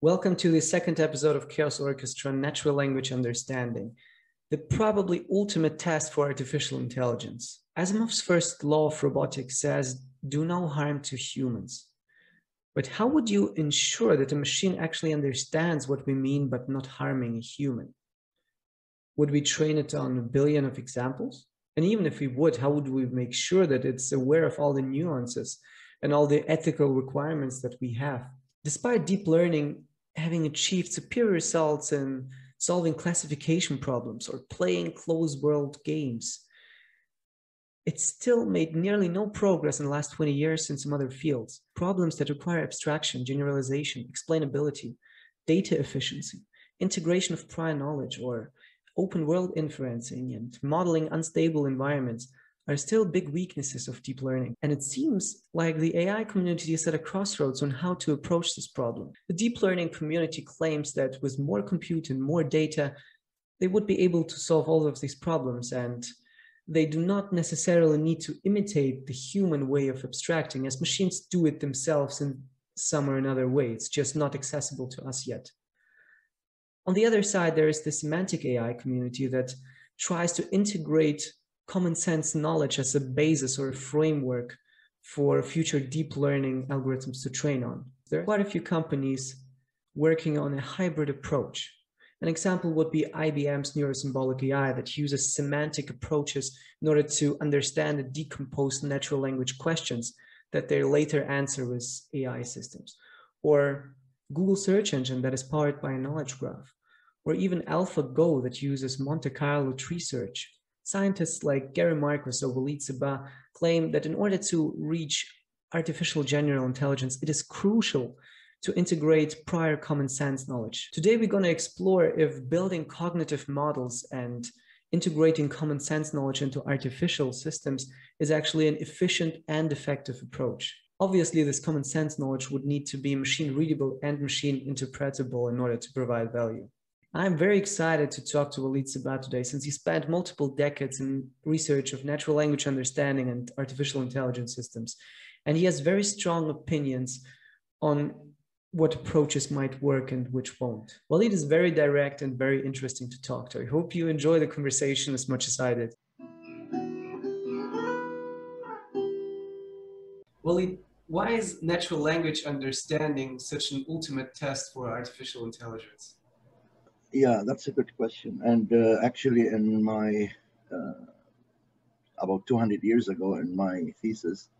Welcome to the second episode of Chaos Orchestra, Natural Language Understanding, the probably ultimate test for artificial intelligence. Asimov's first law of robotics says, do no harm to humans. But how would you ensure that a machine actually understands what we mean but not harming a human? Would we train it on a billion of examples? And even if we would, how would we make sure that it's aware of all the nuances and all the ethical requirements that we have? Despite deep learning having achieved superior results in solving classification problems or playing closed world games, it still made nearly no progress in the last 20 years in some other fields. Problems that require abstraction, generalization, explainability, data efficiency, integration of prior knowledge, or open world inferencing and modeling unstable environments are still big weaknesses of deep learning. And it seems like the AI community is at a crossroads on how to approach this problem. The deep learning community claims that with more compute and more data, they would be able to solve all of these problems, and they do not necessarily need to imitate the human way of abstracting, as machines do it themselves in some or another way. It's just not accessible to us yet. On the other side, there is the semantic AI community that tries to integrate common sense knowledge as a basis or a framework for future deep learning algorithms to train on. There are quite a few companies working on a hybrid approach. An example would be IBM's Neurosymbolic AI that uses semantic approaches in order to understand and decompose natural language questions that they later answer with AI systems. Or Google search engine that is powered by a knowledge graph. Or even AlphaGo that uses Monte Carlo Tree Search. Scientists like Gary Marcus or Walid Saba claim that in order to reach artificial general intelligence, it is crucial to integrate prior common sense knowledge. Today, we're going to explore if building cognitive models and integrating common sense knowledge into artificial systems is actually an efficient and effective approach. Obviously, this common sense knowledge would need to be machine readable and machine interpretable in order to provide value. I'm very excited to talk to Walid Saba today, since he spent multiple decades in research of natural language understanding and artificial intelligence systems. And he has very strong opinions on what approaches might work and which won't. Walid is very direct and very interesting to talk to. I hope you enjoy the conversation as much as I did. Walid, why is natural language understanding such an ultimate test for artificial intelligence? Yeah, that's a good question. And actually, in my about 200 years ago, in my thesis,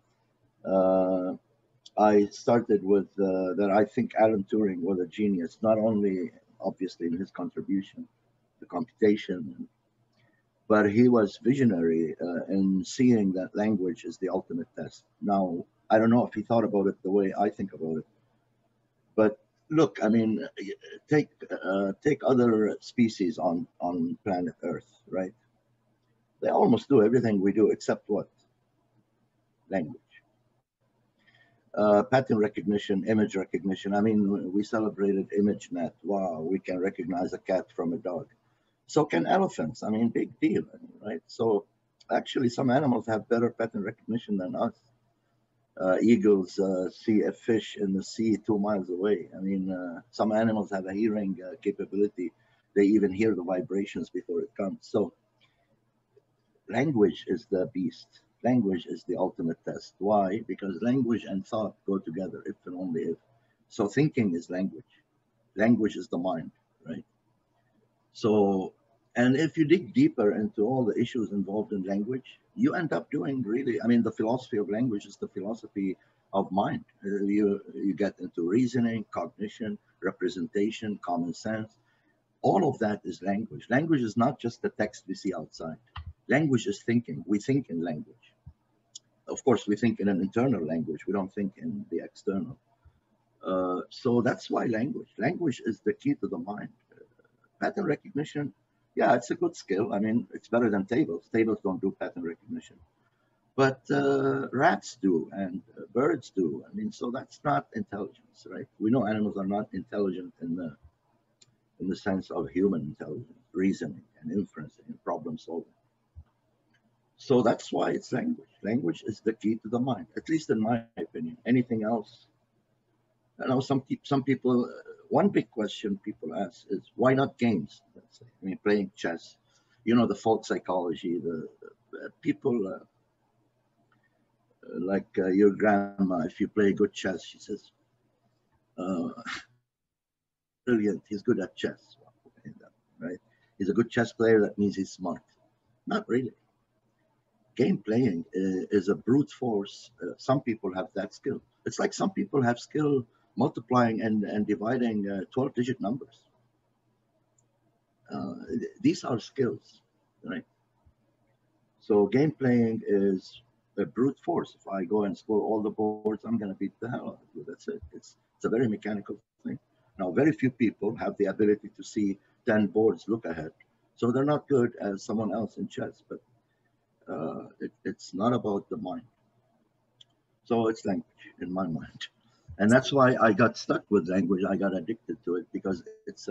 I started with that I think Alan Turing was a genius, not only obviously in his contribution to computation, but he was visionary in seeing that language is the ultimate test. Now, I don't know if he thought about it the way I think about it, but look, I mean, take other species on planet Earth, right? They almost do everything we do except what? Language. Pattern recognition, image recognition. I mean, we celebrated ImageNet. Wow, we can recognize a cat from a dog. So can elephants. I mean, big deal, right? So actually, some animals have better pattern recognition than us. Eagles see a fish in the sea 2 miles away. I mean, some animals have a hearing capability. They even hear the vibrations before it comes. So language is the beast. Language is the ultimate test. Why? Because language and thought go together, if and only if. So thinking is language. Language is the mind, right? So, and if you dig deeper into all the issues involved in language, you end up doing really, I mean, the philosophy of language is the philosophy of mind. You get into reasoning, cognition, representation, common sense. All of that is language. Language is not just the text we see outside. Language is thinking. We think in language. Of course, we think in an internal language. We don't think in the external. So that's why language. Language is the key to the mind. Pattern recognition. Yeah, it's a good skill. I mean, it's better than tables. Tables don't do pattern recognition. But rats do, and birds do. I mean, so that's not intelligence, right? We know animals are not intelligent in the sense of human intelligence, reasoning and inference and problem solving. So that's why it's language. Language is the key to the mind, at least in my opinion. Anything else? I know some people One big question people ask is, why not games? Let's say, I mean, playing chess, you know, the folk psychology, the people like your grandma, if you play good chess, she says, brilliant, he's good at chess, right? He's a good chess player, that means he's smart. Not really. Game playing is a brute force. Some people have that skill. It's like some people have skill multiplying and dividing 12-digit numbers. These are skills, right? So game playing is a brute force. If I go and score all the boards, I'm going to beat the hell out of you. That's it. It's a very mechanical thing. Now, very few people have the ability to see 10 boards look ahead. So they're not good as someone else in chess, but it's not about the mind. So it's language in my mind. And that's why I got stuck with language. I got addicted to it because it's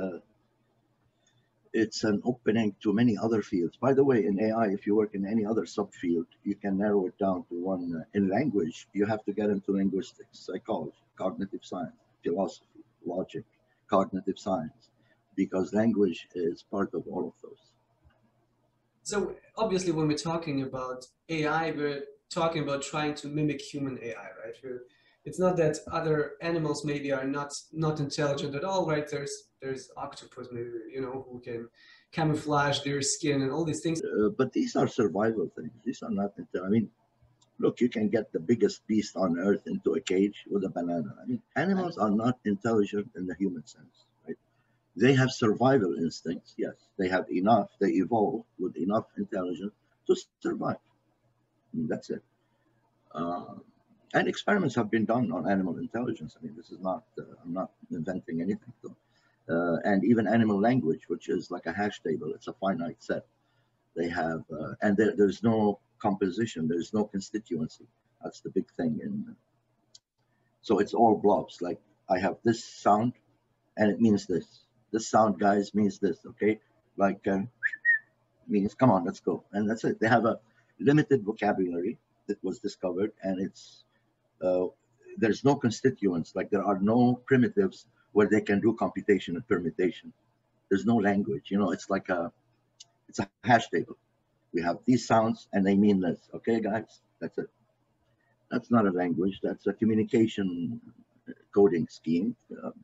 an opening to many other fields. By the way, in AI, if you work in any other subfield, you can narrow it down to one. In language, you have to get into linguistics, psychology, cognitive science, philosophy, logic, cognitive science, because language is part of all of those. So obviously, when we're talking about AI, we're talking about trying to mimic human AI, right? It's not that other animals maybe are not intelligent at all, right? There's octopus, maybe, you know, who can camouflage their skin and all these things. But these are survival things. These are not, I mean, look, you can get the biggest beast on earth into a cage with a banana. I mean, animals are not intelligent in the human sense, right? They have survival instincts, yes. They have enough, they evolve with enough intelligence to survive. I mean, that's it. And experiments have been done on animal intelligence. I mean, this is not, I'm not inventing anything. So, and even animal language, which is like a hash table, it's a finite set. They have, and there's no composition, there's no constituency. That's the big thing. So it's all blobs. Like I have this sound and it means this. This sound, guys, means this, okay? Like, means, come on, let's go. And that's it. They have a limited vocabulary that was discovered, and it's, there's no constituents. Like there are no primitives where they can do computation and permutation. There's no language, you know, it's like it's a hash table. We have these sounds and they mean this. Okay, guys, that's it. That's not a language, that's a communication coding scheme,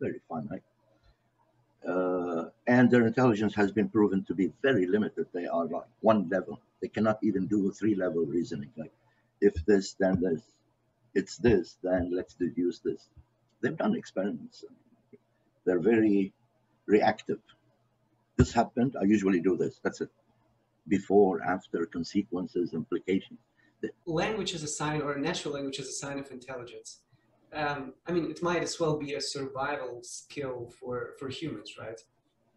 very finite. And their intelligence has been proven to be very limited. They are like one level. They cannot even do 3-level reasoning. Like if this, then this, it's this, then let's deduce this. They've done experiments. They're very reactive. This happened, I usually do this, that's it. Before, after, consequences, implications. Language is a sign, or natural language is a sign of intelligence. I mean, it might as well be a survival skill for humans, right?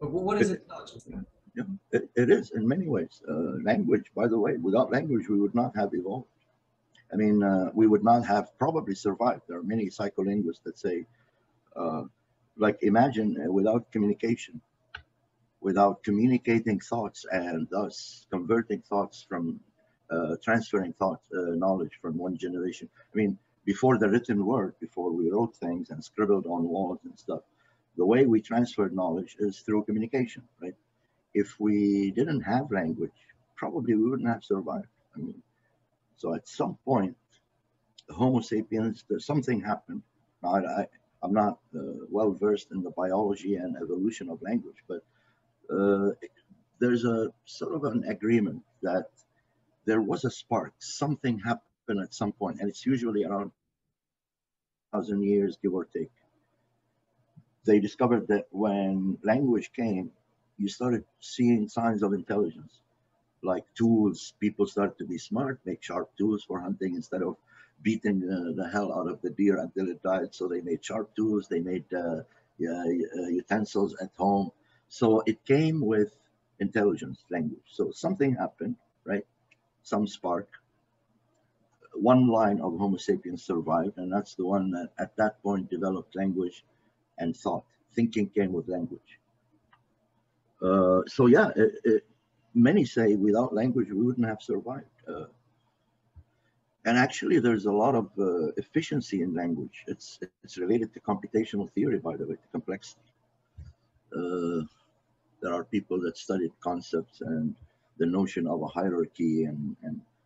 But what is intelligence then? Yeah, it is in many ways. Language, by the way, without language, we would not have evolved. I mean, we would not have probably survived. There are many psycholinguists that say, like, imagine without communication, without communicating thoughts and thus converting thoughts from, transferring thought knowledge from one generation. I mean, before the written word, before we wrote things and scribbled on walls and stuff, the way we transferred knowledge is through communication, right? If we didn't have language, probably we wouldn't have survived. I mean, so at some point, the Homo sapiens, something happened. Now, I'm not well-versed in the biology and evolution of language, but there's a sort of an agreement that there was a spark, something happened at some point, and it's usually around 1,000 years, give or take. They discovered that when language came, you started seeing signs of intelligence, like tools. People start to be smart, make sharp tools for hunting instead of beating the hell out of the deer until it died. So they made sharp tools, they made utensils at home. So it came with intelligence, language. So something happened, right? Some spark. One line of Homo sapiens survived, and that's the one that at that point developed language and thought. Thinking came with language. So yeah, many say without language, we wouldn't have survived. And actually, there's a lot of efficiency in language. It's related to computational theory, by the way, to complexity. there are people that studied concepts and the notion of a hierarchy and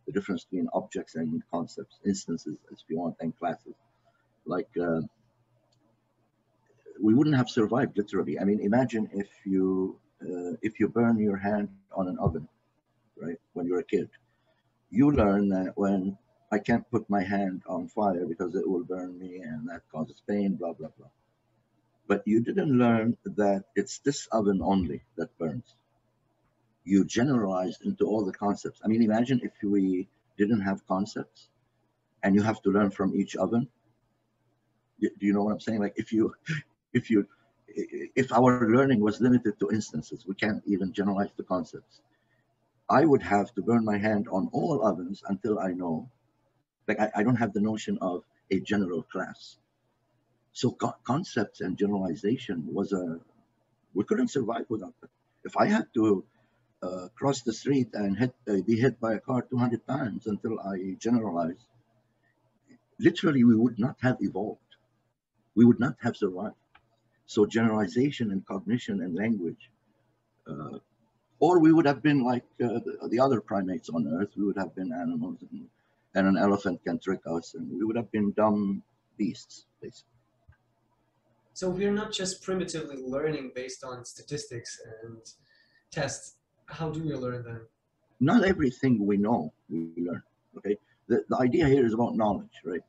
the difference between objects and concepts, instances, if you want, and classes. Like, we wouldn't have survived, literally. I mean, imagine if you burn your hand on an oven, right, when you're a kid. You learn that when I can't put my hand on fire because it will burn me and that causes pain, blah, blah, blah. But you didn't learn that it's this oven only that burns. You generalized into all the concepts. I mean, imagine if we didn't have concepts and you have to learn from each oven. Do you know what I'm saying? Like if our learning was limited to instances, we can't even generalize the concepts. I would have to burn my hand on all ovens until I know. Like I don't have the notion of a general class. So concepts and generalization was a, we couldn't survive without that. If I had to cross the street and hit, be hit by a car 200 times until I generalize, literally we would not have evolved. We would not have survived. So generalization and cognition and language, or we would have been like the other primates on Earth. We would have been animals, and an elephant can trick us, and we would have been dumb beasts, basically. So we're not just primitively learning based on statistics and tests. How do we learn then? Not everything we know we learn, okay? The idea here is about knowledge, right?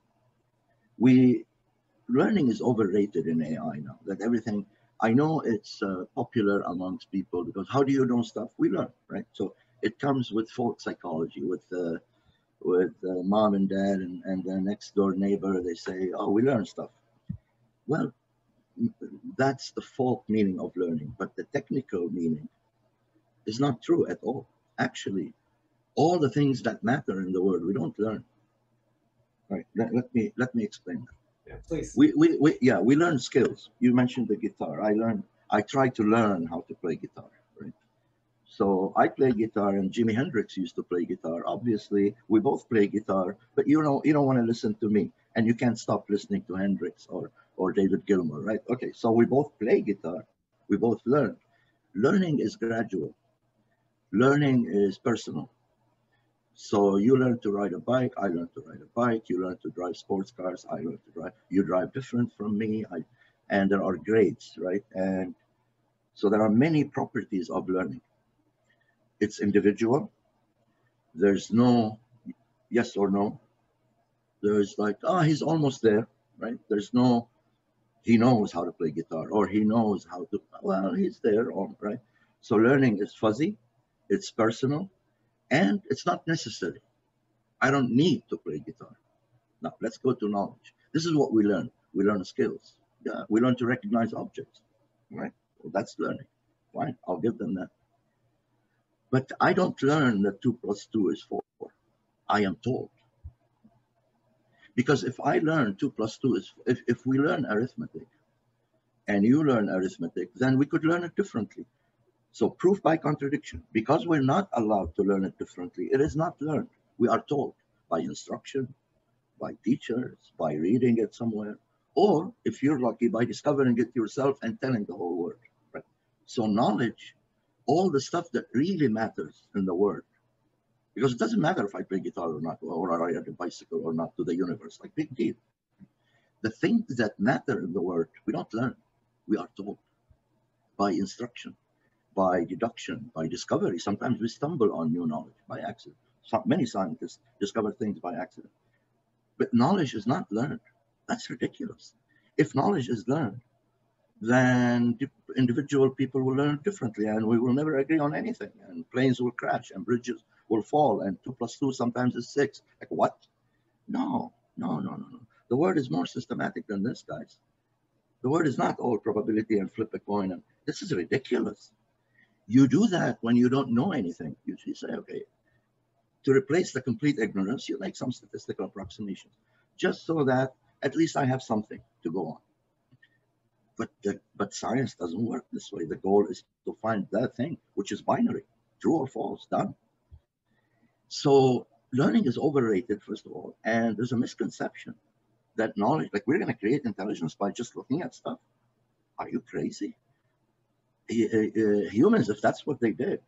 Learning is overrated in AI now, that everything, I know it's popular amongst people because how do you know stuff? We learn, right? So it comes with folk psychology, with mom and dad and the next door neighbor, they say, oh, we learn stuff. Well, that's the folk meaning of learning, but the technical meaning is not true at all. Actually, all the things that matter in the world, we don't learn. All right, let me explain that. Yeah, please. We learn skills. You mentioned the guitar. I try to learn how to play guitar, right? So I play guitar and Jimi Hendrix used to play guitar. Obviously, we both play guitar, but you know, you don't want to listen to me and you can't stop listening to Hendrix or David Gilmour, right? Okay, so we both play guitar. We both learn. Learning is gradual. Learning is personal. So you learn to ride a bike, I learn to ride a bike, you learn to drive sports cars, I learn to drive, you drive different from me, and there are grades, right? And so there are many properties of learning. It's individual, there's no yes or no. There's like, oh, he's almost there, right? There's no, he knows how to play guitar, or he knows how to, well, he's there, or, right? So learning is fuzzy, it's personal, and it's not necessary. I don't need to play guitar. Now, let's go to knowledge. This is what we learn. We learn skills. Yeah, we learn to recognize objects, right? Well, that's learning, right? I'll give them that. But I don't learn that 2 plus 2 is 4. I am told. Because if I learn 2 plus 2 is 4, if we learn arithmetic and you learn arithmetic, then we could learn it differently. So proof by contradiction, because we're not allowed to learn it differently, it is not learned. We are taught by instruction, by teachers, by reading it somewhere, or if you're lucky, by discovering it yourself and telling the whole world. Right? So knowledge, all the stuff that really matters in the world, because it doesn't matter if I play guitar or not, or I ride a bicycle or not to the universe, like big deal. The things that matter in the world, we don't learn, we are taught by instruction, by deduction, by discovery. Sometimes we stumble on new knowledge by accident. Many scientists discover things by accident. But knowledge is not learned. That's ridiculous. If knowledge is learned, then individual people will learn differently and we will never agree on anything. And planes will crash and bridges will fall and 2 plus 2 sometimes is 6. Like what? No. The world is more systematic than this, guys. The world is not all probability and flip a coin. And this is ridiculous. You do that when you don't know anything. You say, okay, to replace the complete ignorance, you make some statistical approximations, just so that at least I have something to go on. But science doesn't work this way. The goal is to find that thing, which is binary, true or false, done. So learning is overrated, first of all, and there's a misconception that knowledge, like we're gonna create intelligence by just looking at stuff. Are you crazy? humans, if that's what they did,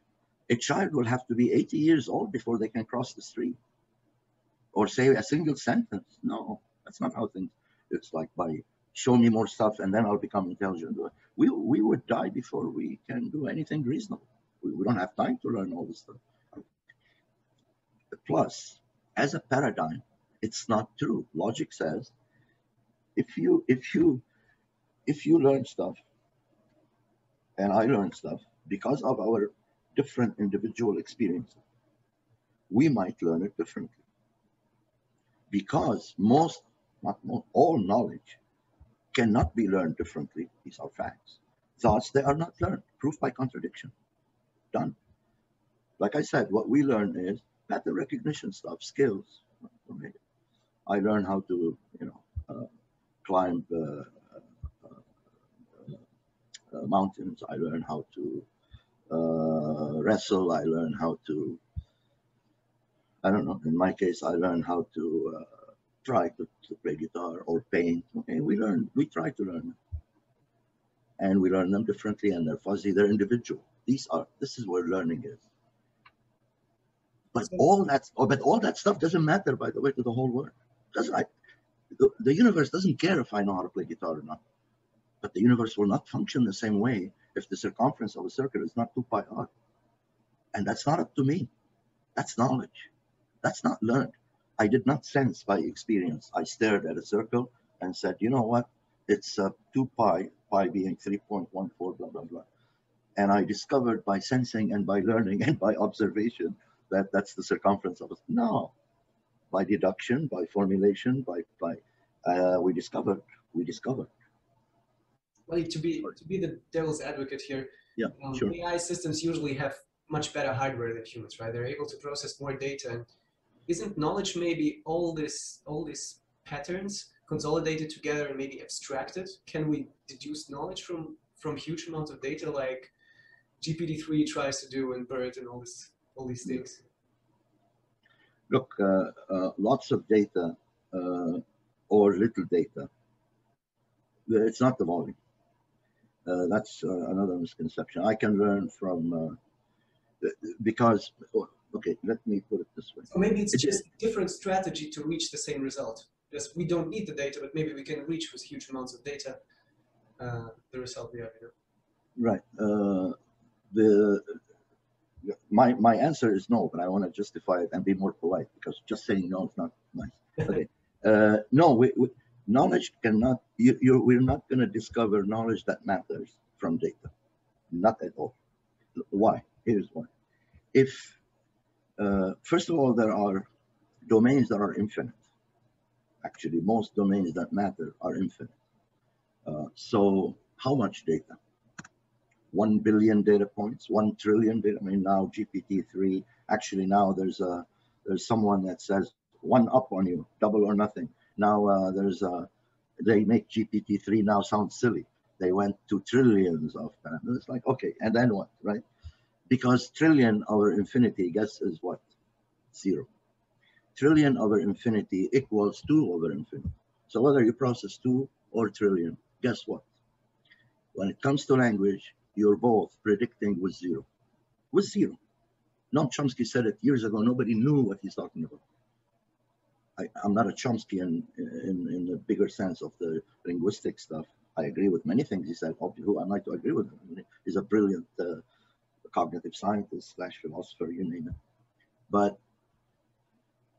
a child will have to be 80 years old before they can cross the street or say a single sentence. No, that's not how things, it's like by show me more stuff and then I'll become intelligent. We would die before we can do anything reasonable. We don't have time to learn all this stuff. Plus, as a paradigm, it's not true. Logic says, if you learn stuff, and I learn stuff because of our different individual experiences, we might learn it differently. Because most, not most, all knowledge cannot be learned differently. These are facts. Thoughts, they are not learned. Proof by contradiction. Done. Like I said, what we learn is pattern recognition stuff, skills. Okay. I learn how to, climb mountains. I learn how to wrestle. I learn how to, I don't know, in my case, I learn how to try to play guitar or paint. Okay, we try to learn them. And we learn them differently, and they're fuzzy, they're individual. This is where learning is. But all that stuff doesn't matter, by the way, to the whole world. The universe doesn't care if I know how to play guitar or not. But the universe will not function the same way if the circumference of a circle is not 2πr. And that's not up to me. That's knowledge. That's not learned. I did not sense by experience. I stared at a circle and said, you know what? It's 2π, π being 3.14, blah, blah, blah. And I discovered by sensing and by learning and by observation that's the circumference of it. No, by deduction, by formulation, we discovered. Well, to be the devil's advocate here, yeah, sure. AI systems usually have much better hardware than humans, right? They're able to process more data. And isn't knowledge maybe all these patterns consolidated together and maybe abstracted? Can we deduce knowledge from huge amounts of data, like GPT-3 tries to do and BERT and all this? All these things. Look, lots of data or little data. It's not the volume. That's another misconception. I can learn from because. Okay, let me put it this way. So maybe it's just a different strategy to reach the same result. Just we don't need the data, but maybe we can reach with huge amounts of data the result we have here. Right. My answer is no, but I want to justify it and be more polite because just saying no is not nice. Okay. No, knowledge cannot. We're not going to discover knowledge that matters from data, not at all. Why? Here's why. If first of all, there are domains that are infinite. Actually, most domains that matter are infinite. So, how much data? 1 billion data points, 1 trillion data. I mean, now GPT-3, actually now there's someone that says one up on you, double or nothing. Now they make GPT-3 now sound silly. They went to trillions of times. It's like, okay, and then what, right? Because trillion over infinity, guess is what? 0. Trillion over infinity equals 2 over infinity. So whether you process 2 or trillion, guess what? When it comes to language, you're both predicting with 0. With 0. Noam Chomsky said it years ago. Nobody knew what he's talking about. I'm not a Chomskyan in the bigger sense of the linguistic stuff. I agree with many things he said, who I'd like to agree with him. He's a brilliant cognitive scientist / philosopher, you name it. But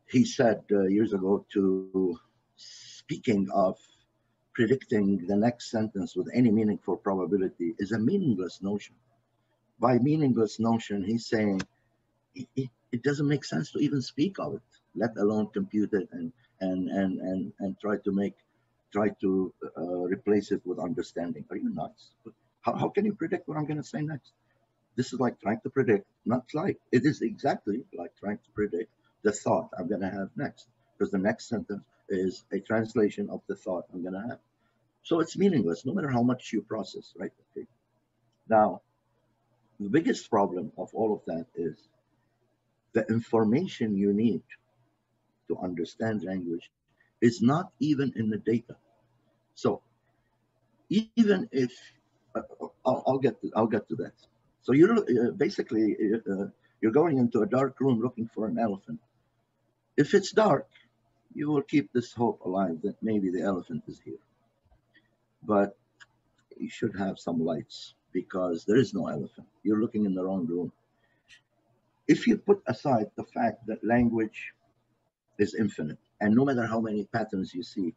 he said years ago, to speaking of predicting the next sentence with any meaningful probability is a meaningless notion. By meaningless notion, he's saying it doesn't make sense to even speak of it, let alone compute it and try to replace it with understanding. Are you nuts? How can you predict what I'm going to say next? This is like trying to predict, it is exactly like trying to predict the thought I'm going to have next, because the next sentence is a translation of the thought I'm going to have. So it's meaningless, no matter how much you process, right? Okay. Now, the biggest problem of all of that is the information you need to understand language is not even in the data. So even if I'll get to that. So you're basically you're going into a dark room looking for an elephant. If it's dark, you will keep this hope alive that maybe the elephant is here. But you should have some lights, because there is no elephant. You're looking in the wrong room. If you put aside the fact that language is infinite, and no matter how many patterns you see,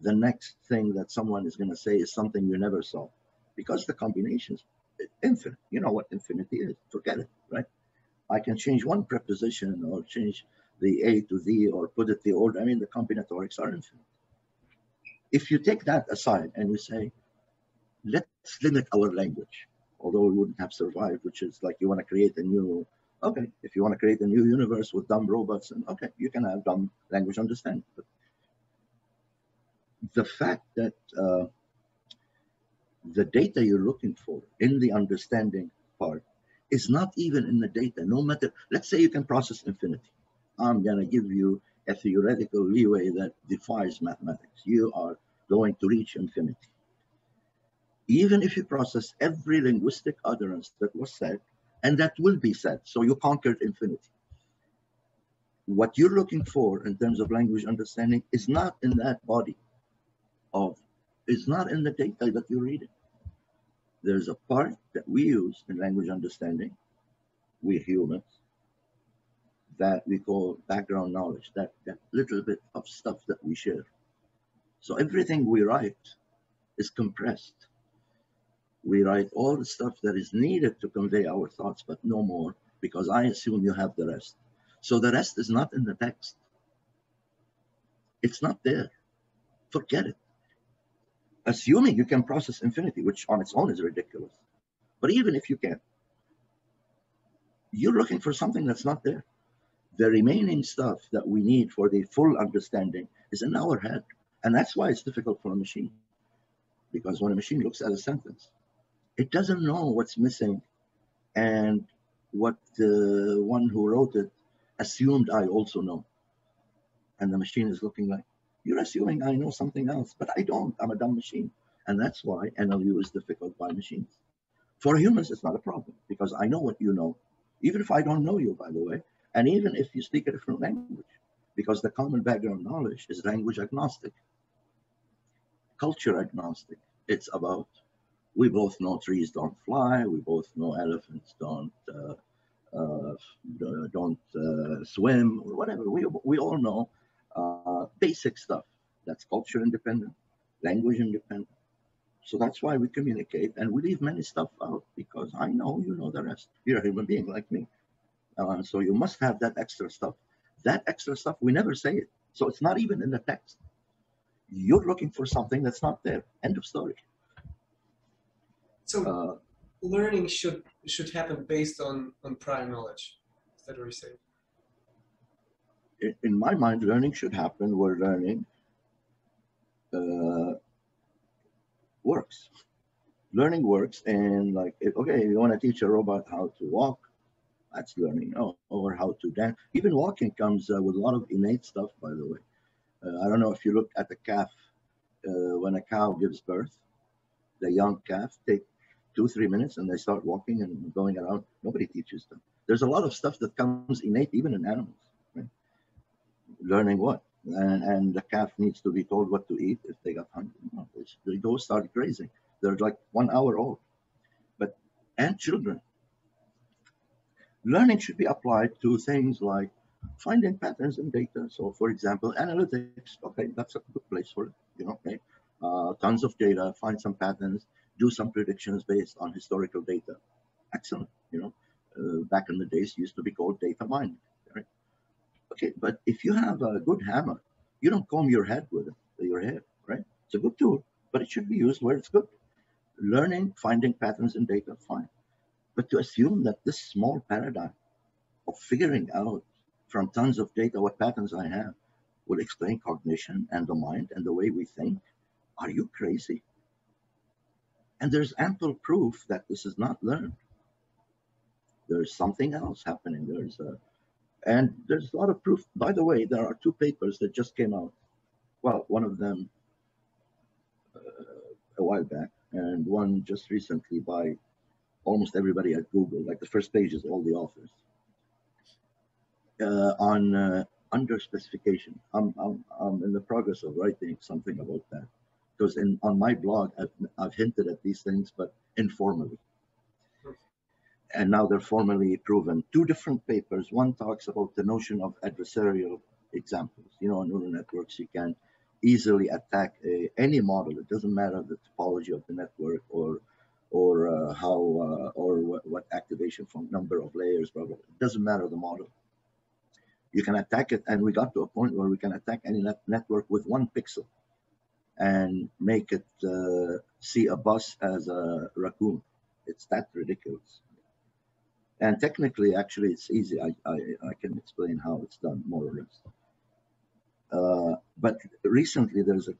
the next thing that someone is going to say is something you never saw, because the combinations are infinite. You know what infinity is. Forget it, right? I can change one preposition or change the A to the, or put it the order. I mean, the combinatorics are infinite. If you take that aside and you say, let's limit our language, although we wouldn't have survived, which is like you want to create a new, okay, if you want to create a new universe with dumb robots, and okay, you can have dumb language understanding. But the fact that the data you're looking for in the understanding part is not even in the data, no matter, let's say you can process infinity. I'm going to give you a theoretical leeway that defies mathematics. You are going to reach infinity. Even if you process every linguistic utterance that was said, and that will be said, so you conquered infinity. What you're looking for in terms of language understanding is not in that body of, is not in the data that you're reading. There's a part that we use in language understanding, we humans, that we call background knowledge, that little bit of stuff that we share. So everything we write is compressed. We write all the stuff that is needed to convey our thoughts, but no more, because I assume you have the rest. So the rest is not in the text. It's not there. Forget it. Assuming you can process infinity, which on its own is ridiculous. But even if you can, you're looking for something that's not there. The remaining stuff that we need for the full understanding is in our head. And that's why it's difficult for a machine. Because when a machine looks at a sentence, it doesn't know what's missing and what the one who wrote it assumed I also know. And the machine is looking like, you're assuming I know something else, but I don't, I'm a dumb machine. And that's why NLU is difficult by machines. For humans, it's not a problem, because I know what you know, even if I don't know you, by the way, and even if you speak a different language, because the common background knowledge is language agnostic, culture agnostic. It's about, we both know trees don't fly, we both know elephants don't swim, or whatever. We all know basic stuff. That's culture independent, language independent. So that's why we communicate, and we leave many stuff out, because I know, you know the rest. You're a human being like me. So you must have that extra stuff. That extra stuff, we never say it. So it's not even in the text. You're looking for something that's not there. End of story. So learning should happen based on prior knowledge. Is that what you're saying? In my mind, learning should happen where learning works. Learning works, and like, okay, you want to teach a robot how to walk, that's learning, or how to dance. Even walking comes with a lot of innate stuff, by the way. I don't know if you look at the calf, when a cow gives birth, the young calf take 2-3 minutes and they start walking and going around. Nobody teaches them. There's a lot of stuff that comes innate, even in animals, right? Learning what? And the calf needs to be told what to eat if they got hungry. No, they go start grazing. They're like 1 hour old, but, and children. Learning should be applied to things like finding patterns in data. So, for example, analytics, okay, that's a good place for it, you know, okay? Tons of data, find some patterns, do some predictions based on historical data. Excellent, you know, back in the days used to be called data mining, right? Okay, but if you have a good hammer, you don't comb your head with it, your hair, right? It's a good tool, but it should be used where it's good. Learning, finding patterns in data, fine. But to assume that this small paradigm of figuring out from tons of data what patterns I have will explain cognition and the mind and the way we think, are you crazy? And there's ample proof that this is not learned. There's something else happening. And there's a lot of proof. By the way, there are 2 papers that just came out. Well, one of them a while back, and one just recently by almost everybody at Google. Like the first page is all the authors on under specification. I'm in the progress of writing something about that, because on my blog I've hinted at these things, but informally. And now they're formally proven. Two different papers. One talks about the notion of adversarial examples. You know, in neural networks, you can easily attack any model. It doesn't matter the topology of the network or what activation from number of layers, blah, blah, blah. It doesn't matter the model. You can attack it, and we got to a point where we can attack any network with one pixel and make it see a bus as a raccoon. It's that ridiculous. And technically, actually, it's easy. I can explain how it's done, more or less. But recently, there's a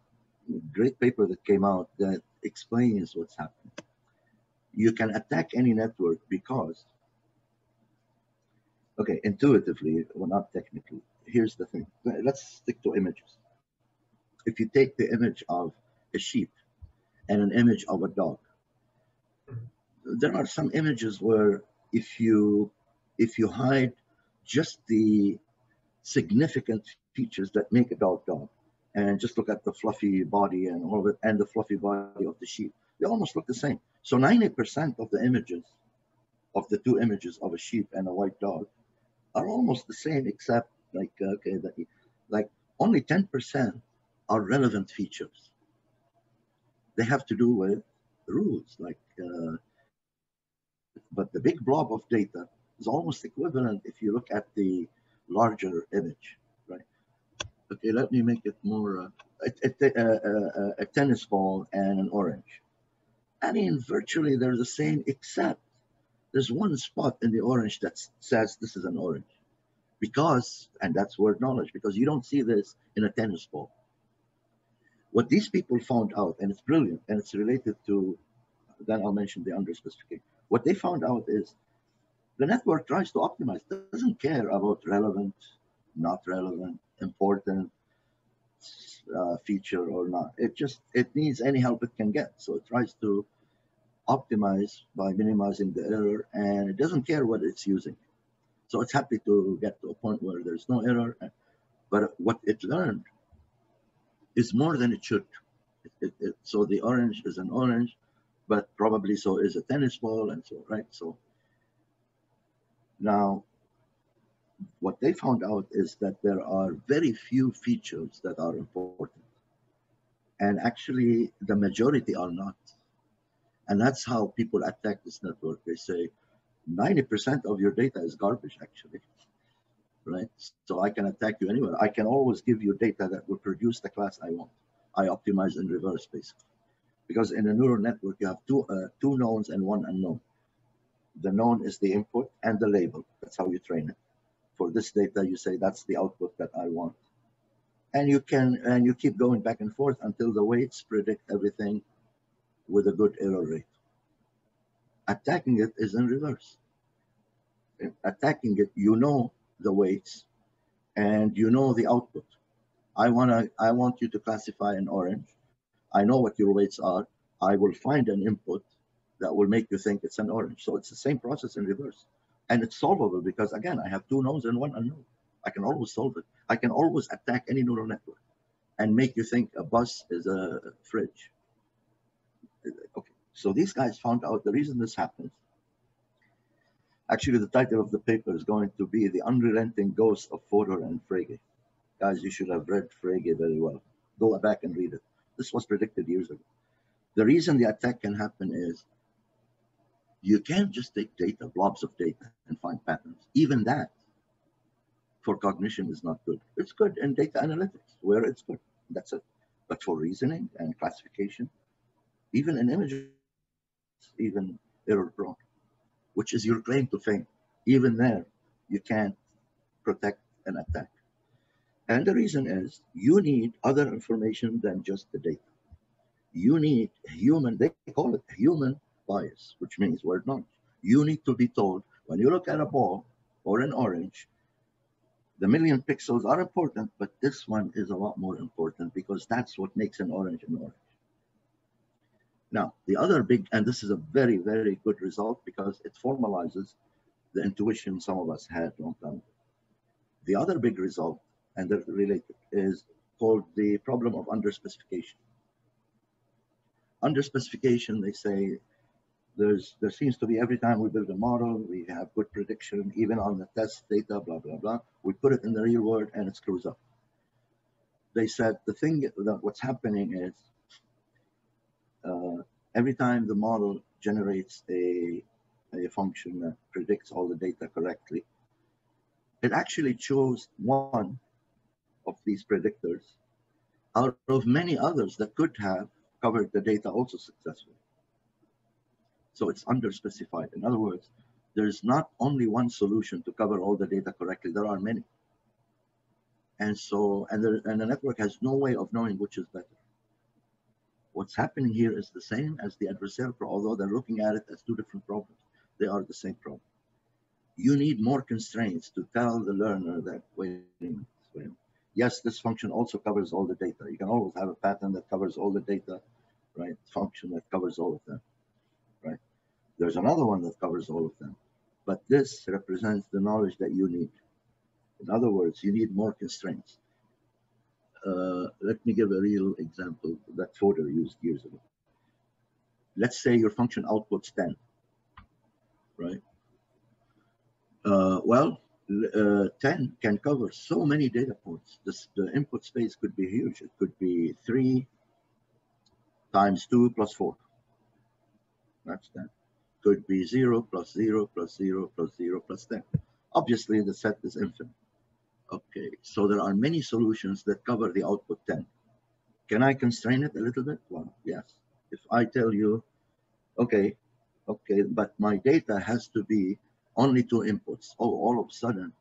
great paper that came out that explains what's happening. You can attack any network because, okay, intuitively, well, not technically. Here's the thing. Let's stick to images. If you take the image of a sheep and an image of a dog, there are some images where if you hide just the significant features that make a dog dog, and just look at the fluffy body and all of it, and the fluffy body of the sheep, they almost look the same. So 90% of the images, of the two images of a sheep and a white dog, are almost the same, except like okay, like only 10% are relevant features. They have to do with rules, like. But the big blob of data is almost equivalent if you look at the larger image, right? Okay, let me make it more, a tennis ball and an orange. I mean, virtually they're the same, except there's one spot in the orange that says this is an orange. Because, and that's word knowledge, because you don't see this in a tennis ball. What these people found out, and it's brilliant, and it's related to, then I'll mention the under-specification. What they found out is the network tries to optimize, doesn't care about relevant, not relevant, important feature or not. It needs any help it can get. So it tries to optimize by minimizing the error, and it doesn't care what it's using. So it's happy to get to a point where there's no error, but what it learned is more than it should. So the orange is an orange, but probably so is a tennis ball, and so, right? So now what they found out is that there are very few features that are important, and actually the majority are not. And that's how people attack this network. They say 90% of your data is garbage, actually, right? So I can attack you anywhere. I can always give you data that will produce the class I want. I optimize in reverse, basically. Because in a neural network, you have two knowns and one unknown. The known is the input and the label. That's how you train it. For this data, you say that's the output that I want, and you keep going back and forth until the weights predict everything with a good error rate. Attacking it is in reverse. Attacking it, you know the weights, and you know the output. I want you to classify an orange. I know what your weights are. I will find an input that will make you think it's an orange. So it's the same process in reverse. And it's solvable because, again, I have two knowns and one unknown. I can always solve it. I can always attack any neural network and make you think a bus is a fridge. Okay. So these guys found out the reason this happens. Actually, the title of the paper is going to be The Unrelenting Ghost of Fodor and Frege. Guys, you should have read Frege very well. Go back and read it. This was predicted years ago. The reason the attack can happen is you can't just take data, blobs of data, and find patterns. Even that for cognition is not good. It's good in data analytics where it's good. That's it. But for reasoning and classification, even in images, even error prone, which is your claim to fame, even there you can't protect an attack. And the reason is you need other information than just the data. You need human, they call it human bias, which means word knowledge. You need to be told when you look at a ball or an orange, the million pixels are important, but this one is a lot more important because that's what makes an orange an orange. Now, the other big, and this is a very, very good result because it formalizes the intuition some of us had long time ago. The other big result, and they're related, is called the problem of underspecification. Underspecification, they say, there seems to be every time we build a model, we have good prediction, even on the test data, blah, blah, blah. We put it in the real world and it screws up. They said the thing that what's happening is every time the model generates a function that predicts all the data correctly, it actually chose one of these predictors out of many others that could have covered the data also successfully. So it's underspecified. In other words, there's not only one solution to cover all the data correctly, there are many. And so, and the network has no way of knowing which is better. What's happening here is the same as the adversarial problem, although they're looking at it as two different problems. They are the same problem. You need more constraints to tell the learner that, wait a minute. Yes, this function also covers all the data. You can always have a pattern that covers all the data, right? Function that covers all of them, right? There's another one that covers all of them, but this represents the knowledge that you need. In other words, you need more constraints. Let me give a real example that Fodor used years ago. Let's say your function outputs 10, right? Well, 10 can cover so many data points. The input space could be huge. It could be 3 times 2 plus 4. That's 10. Could be 0 plus 0 plus 0 plus 0 plus 10. Obviously, the set is infinite. Okay, so there are many solutions that cover the output 10. Can I constrain it a little bit? Well, yes. If I tell you, okay, but my data has to be only 2 inputs. Oh, all of a sudden,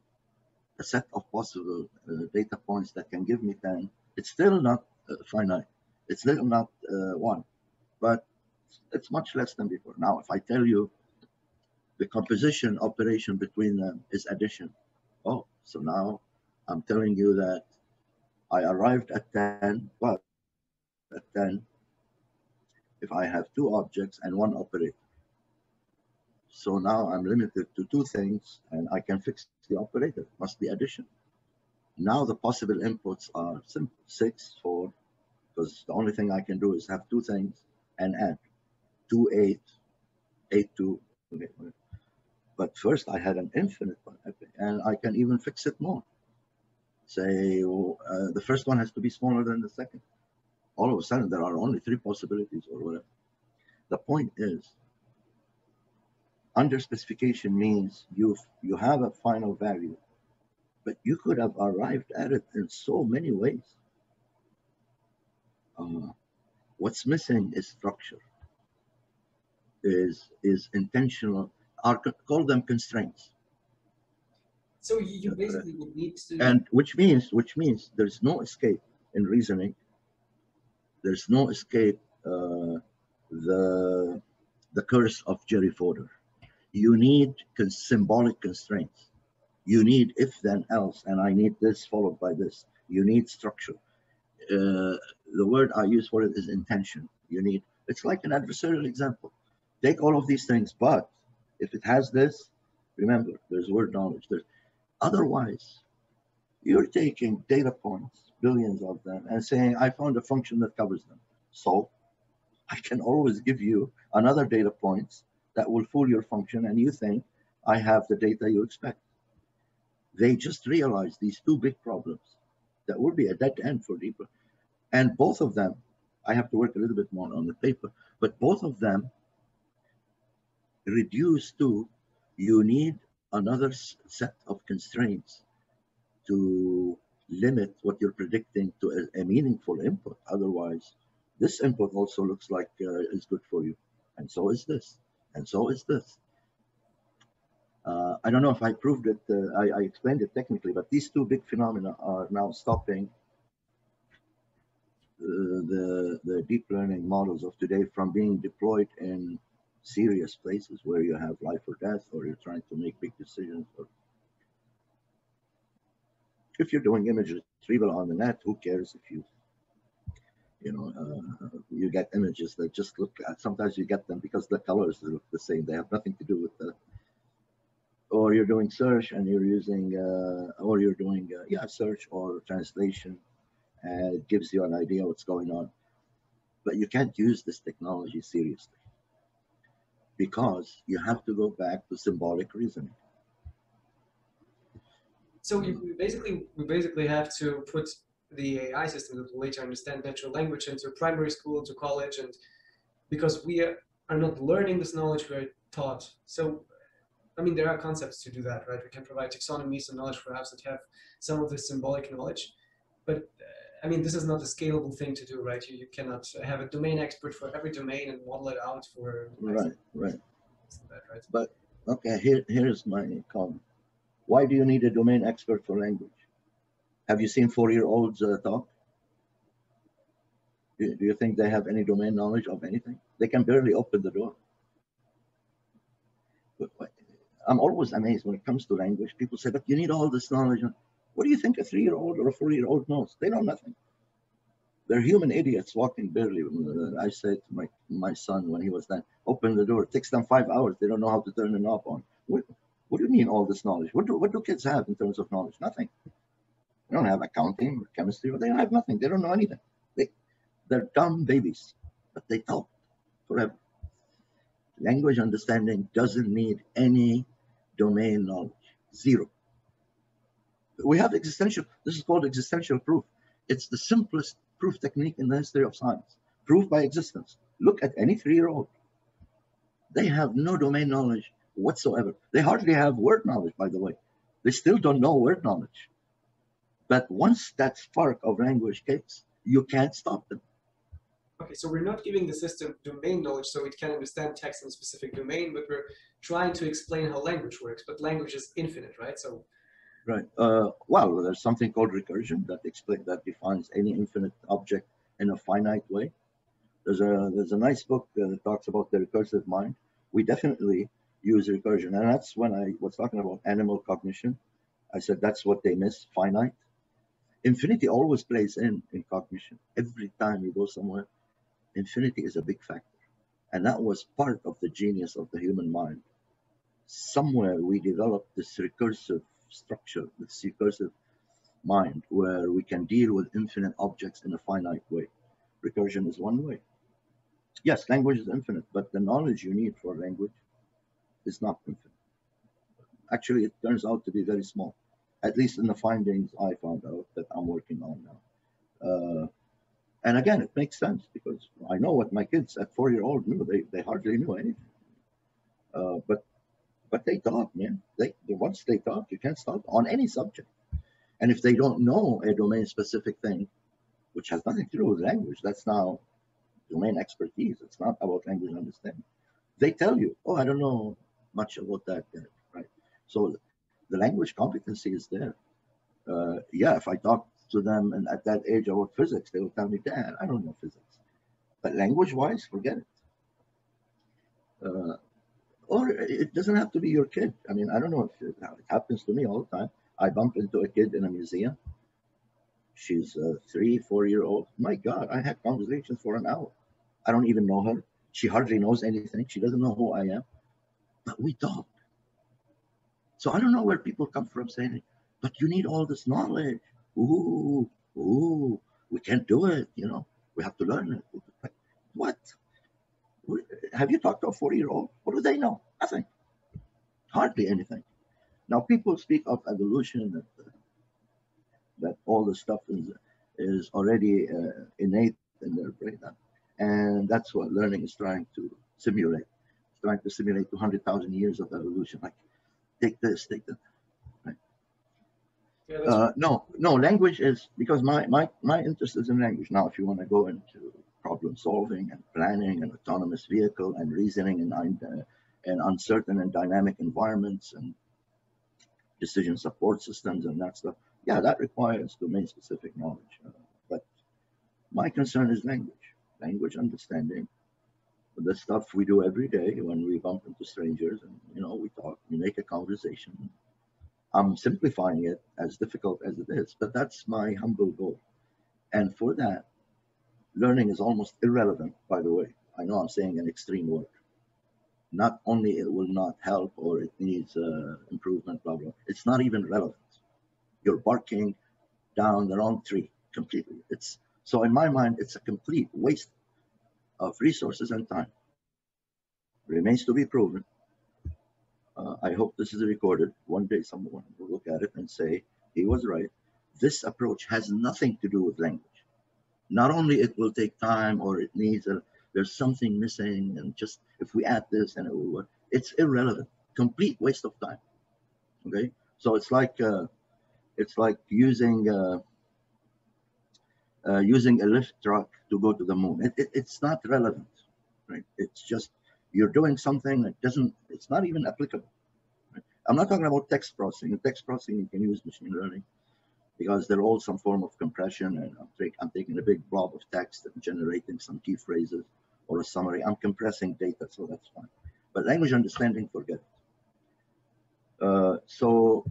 a set of possible data points that can give me 10, it's still not finite. It's still not 1, but it's much less than before. Now, if I tell you the composition operation between them is addition, oh, so now I'm telling you that I arrived at 10, well, at 10, if I have 2 objects and 1 operator. So now I'm limited to 2 things and I can fix the operator. It must be addition. Now the possible inputs are simple, 6, 4, because the only thing I can do is have 2 things and add 2, 8, 8, 2. Okay. But first I had an infinite one and I can even fix it more. Say the first one has to be smaller than the second. All of a sudden there are only 3 possibilities or whatever. The point is, underspecification means you have a final value, but you could have arrived at it in so many ways. What's missing is structure, is intentional, or call them constraints. So you basically would need to... And which means there's no escape in reasoning. There's no escape the curse of Jerry Fodor. You need symbolic constraints. You need if then else, and I need this followed by this. You need structure. The word I use for it is intention. You need, it's like an adversarial example. Take all of these things, but if it has this, remember, there's word knowledge. Otherwise, you're taking data points, billions of them, and saying, I found a function that covers them. So I can always give you another data points that will fool your function, and you think I have the data you expect. They just realize these 2 big problems that will be a dead end for deeper. And both of them, I have to work a little bit more on the paper, but both of them reduce to you need another set of constraints to limit what you're predicting to a meaningful input. Otherwise, this input also looks like it's good for you, and so is this. And so is this. I don't know if I proved it, I explained it technically, but these 2 big phenomena are now stopping the deep learning models of today from being deployed in serious places where you have life or death, or you're trying to make big decisions. Or if you're doing image retrieval on the net, who cares if you You know, you get images that just look, sometimes you get them because the colors look the same. They have nothing to do with the, or you're doing search and you're using, or you're doing, yeah, search or translation, and it gives you an idea what's going on. But you can't use this technology seriously because you have to go back to symbolic reasoning. So we basically have to put the AI system that will later understand natural language into primary school, to college, and because we are not learning this knowledge, we're taught. So, I mean, there are concepts to do that, right? We can provide taxonomies and knowledge graphs that have some of the symbolic knowledge, but I mean, this is not a scalable thing to do, right? You cannot have a domain expert for every domain and model it out for... Right, right. Right. But, okay, here's my comment. Why do you need a domain expert for language? Have you seen 4-year-olds talk? Do you think they have any domain knowledge of anything? They can barely open the door. But I'm always amazed when it comes to language. People say, but you need all this knowledge. What do you think a 3-year-old or a 4-year-old knows? They know nothing. They're human idiots walking barely. I said to my son when he was then, open the door. It takes them 5 hours. They don't know how to turn the knob on. What do you mean all this knowledge? What do kids have in terms of knowledge? Nothing. They don't have accounting or chemistry. Or they don't have nothing. They don't know anything. They're dumb babies, but they talk forever. Language understanding doesn't need any domain knowledge. Zero. We have existential, this is called existential proof. It's the simplest proof technique in the history of science. Proof by existence. Look at any 3-year-old. They have no domain knowledge whatsoever. They hardly have word knowledge, by the way. They still don't know word knowledge. But once that spark of language kicks, you can't stop them. Okay, so we're not giving the system domain knowledge so it can understand text in a specific domain, but we're trying to explain how language works. But language is infinite, right? So. Right. Well, there's something called recursion that defines any infinite object in a finite way. There's a nice book that talks about the recursive mind. We definitely use recursion, and that's when I was talking about animal cognition. I said that's what they miss: finite. Infinity always plays in cognition. Every time you go somewhere, infinity is a big factor, and that was part of the genius of the human mind. Somewhere we developed this recursive structure, this recursive mind, where we can deal with infinite objects in a finite way. Recursion is one way. Yes, language is infinite, but the knowledge you need for language is not infinite. Actually, it turns out to be very small, at least in the findings I found out that I'm working on now. And again, it makes sense because I know what my kids at 4-year-old knew. They hardly knew anything. But they talk, man. Once they talk, you can't stop on any subject. And if they don't know a domain-specific thing, which has nothing to do with language, that's now domain expertise. It's not about language understanding. They tell you, oh, I don't know much about that, right? So the language competency is there. Yeah, if I talk to them and at that age about physics, they will tell me, Dad, I don't know physics. But language-wise, forget it. Or it doesn't have to be your kid. I mean, I don't know if it happens to me all the time. I bump into a kid in a museum. She's a 3-, 4-year-old. My God, I had conversations for an hour. I don't even know her. She hardly knows anything. She doesn't know who I am. But we talk. So I don't know where people come from saying, but you need all this knowledge. Ooh, we can't do it. You know, we have to learn it. What? Have you talked to a 4-year-old? What do they know? Nothing. Hardly anything. Now, people speak of evolution, that all the stuff is already innate in their brain. And that's what learning is trying to simulate. It's trying to simulate 200,000 years of evolution. Like, take this, take that. Right? Yeah, no, language is, because my interest is in language. Now, if you want to go into problem solving and planning and autonomous vehicle and reasoning in uncertain and dynamic environments and decision support systems and that stuff. Yeah, that requires domain-specific knowledge. But my concern is language understanding, the stuff we do every day when we bump into strangers and, you know, we talk, we make a conversation. I'm simplifying it as difficult as it is, but that's my humble goal. And for that, learning is almost irrelevant, by the way. I know I'm saying an extreme word. Not only it will not help or it needs improvement, blah, blah. It's not even relevant. You're barking down the wrong tree completely. It's, so in my mind, it's a complete waste of resources and time. Remains to be proven. I hope this is recorded. One day someone will look at it and say, he was right. This approach has nothing to do with language. Not only it will take time or it needs, there's something missing and just if we add this and it will work, it's irrelevant, complete waste of time, okay? So it's like using, using a lift truck to go to the moon. It's not relevant, right? It's just, you're doing something that doesn't, it's not even applicable. Right? I'm not talking about text processing. In text processing, you can use machine learning because they're all some form of compression and I'm taking a big blob of text and generating some key phrases or a summary. I'm compressing data, so that's fine. But language understanding, forget it. So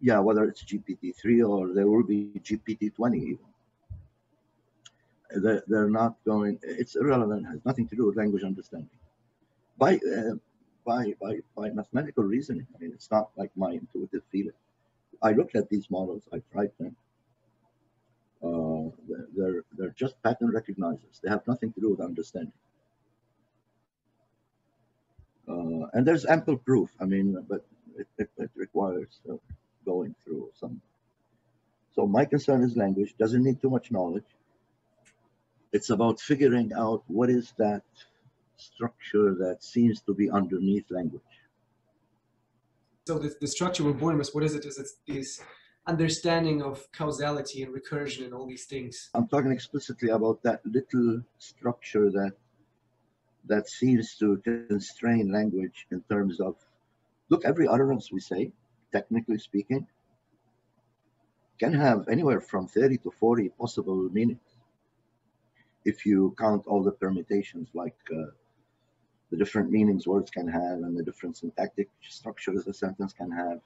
yeah, whether it's GPT-3 or there will be GPT-20 even. They're not going, it's irrelevant, has nothing to do with language understanding. By mathematical reasoning, I mean, it's not like my intuitive feeling. I looked at these models, I tried them. They're just pattern recognizers. They have nothing to do with understanding. And there's ample proof, I mean, but it requires going through some. So my concern is language, doesn't need too much knowledge. It's about figuring out what is that structure that seems to be underneath language. So the structure we're born with, what is it? Is it this understanding of causality and recursion and all these things? I'm talking explicitly about that little structure that seems to constrain language in terms of, look, every utterance we say, technically speaking, can have anywhere from 30 to 40 possible meanings. If you count all the permutations, like the different meanings words can have and the different syntactic structures a sentence can have,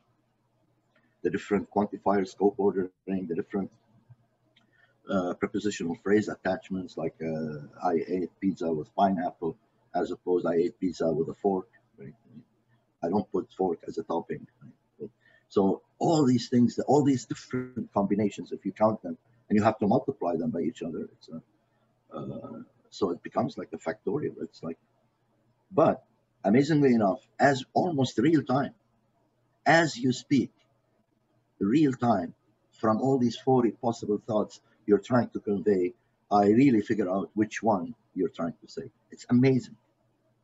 the different quantifiers, scope ordering, the different prepositional phrase attachments, like I ate pizza with pineapple, as opposed I ate pizza with a fork, right? I don't put fork as a topping. Right? So all these things, all these different combinations, if you count them, and you have to multiply them by each other, it's a, so it becomes like a factorial. It's like, but amazingly enough, as almost real time, as you speak, real time, from all these 40 possible thoughts you're trying to convey, I really figure out which one you're trying to say. It's amazing.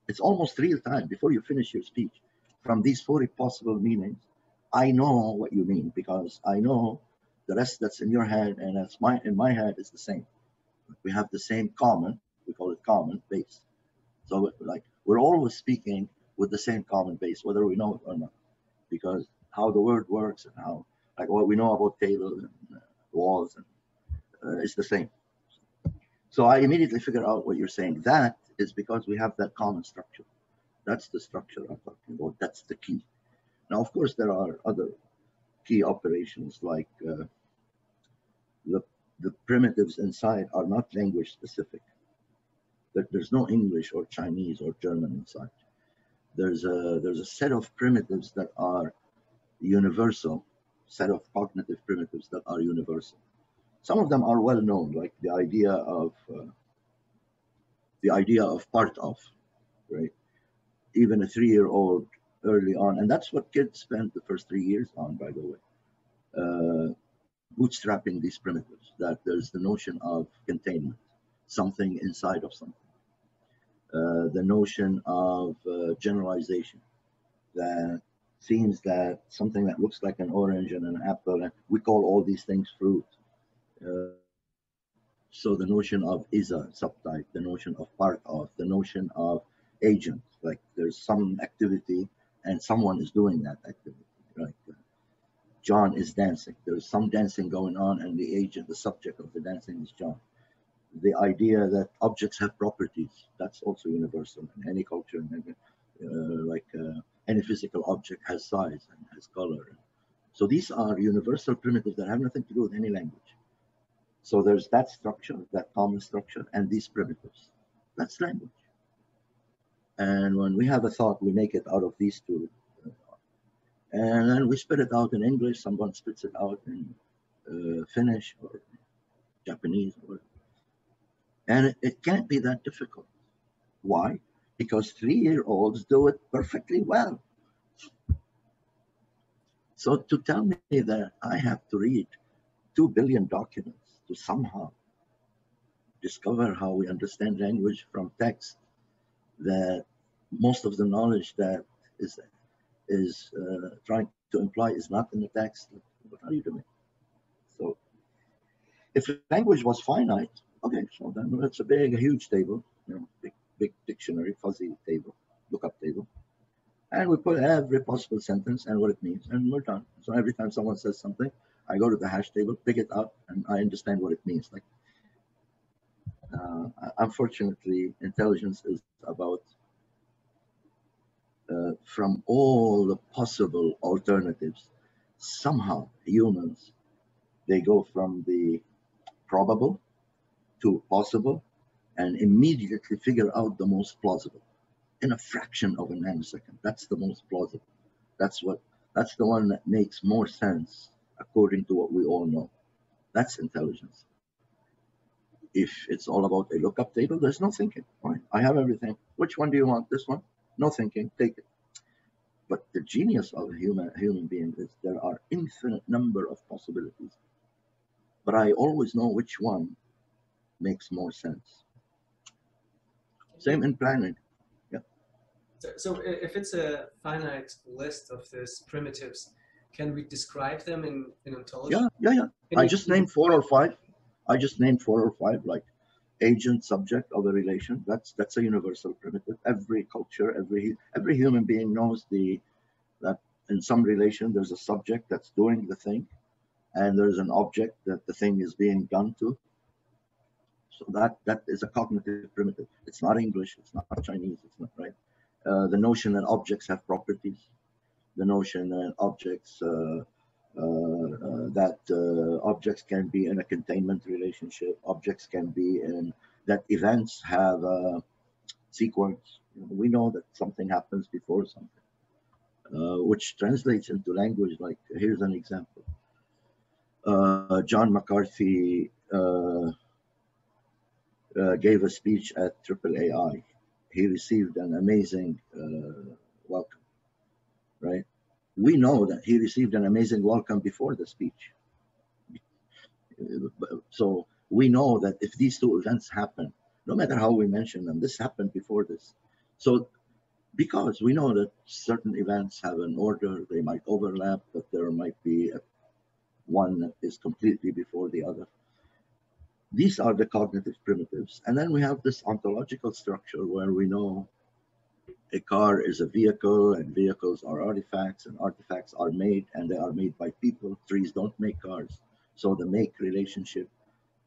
It's almost real time. Before you finish your speech, from these 40 possible meanings, I know what you mean because I know the rest that's in your head and that's in my head is the same. We have the same common, we call it common base. So like we're always speaking with the same common base, whether we know it or not, because how the word works and how, like what we know about tables and walls, and, it's the same. So I immediately figure out what you're saying. That is because we have that common structure. That's the structure I'm talking about. That's the key. Now, of course, there are other key operations like the primitives inside are not language specific. There's no English or Chinese or German inside. There's a set of primitives that are universal, set of cognitive primitives that are universal. Some of them are well known, like the idea of part of, right? Even a 3-year-old early on, and that's what kids spend the first 3 years on, by the way. Bootstrapping these primitives, that there's the notion of containment, something inside of something, the notion of generalization, that seems that something that looks like an orange and an apple, and we call all these things fruit. So the notion of is a subtype, the notion of part of, the notion of agent, like there's some activity and someone is doing that activity, right? John is dancing. There's some dancing going on and the agent, the subject of the dancing is John. The idea that objects have properties, that's also universal in any culture. And any physical object has size and has color. So these are universal primitives that have nothing to do with any language. So there's that structure, that common structure, and these primitives. That's language. And when we have a thought, we make it out of these two. And then we spit it out in English. Someone spits it out in Finnish or Japanese. Or, and it can't be that difficult. Why? Because 3-year-olds do it perfectly well. So to tell me that I have to read 2 billion documents to somehow discover how we understand language from text, that most of the knowledge that is trying to imply is not in the text. What are you doing? So if language was finite, okay, so then that's a big, huge table, you know, big dictionary, fuzzy table, lookup table. And we put every possible sentence and what it means, and we're done. So every time someone says something, I go to the hash table, pick it up, and I understand what it means. Like, unfortunately, intelligence is about from all the possible alternatives. Somehow humans, they go from the probable to possible and immediately figure out the most plausible in a fraction of a nanosecond. That's the most plausible. That's the one that makes more sense according to what we all know. That's intelligence. If it's all about a lookup table, there's no thinking, right? I have everything. Which one do you want? This one? No thinking, take it. But the genius of a human being is there are infinite number of possibilities. But I always know which one makes more sense. Same in planning. Yeah. So if it's a finite list of these primitives, can we describe them in ontology? Yeah. I just named 4 or 5. I just named 4 or 5, like agent, subject of a relation. That's a universal primitive. Every culture, every human being knows that in some relation there's a subject that's doing the thing, and there's an object that the thing is being done to. So that is a cognitive primitive. It's not English. It's not Chinese. It's not right. The notion that objects have properties. The notion that objects can be in a containment relationship, objects can be in that events have a sequence. You know, we know that something happens before something, which translates into language. Like, here's an example. John McCarthy gave a speech at AAAI. He received an amazing welcome, right? We know that he received an amazing welcome before the speech. So we know that if these two events happen, no matter how we mention them, this happened before this. So because we know that certain events have an order, they might overlap, but there might be one that is completely before the other. These are the cognitive primitives. And then we have this ontological structure where we know a car is a vehicle, and vehicles are artifacts, and artifacts are made, and they are made by people. Trees don't make cars. So the make relationship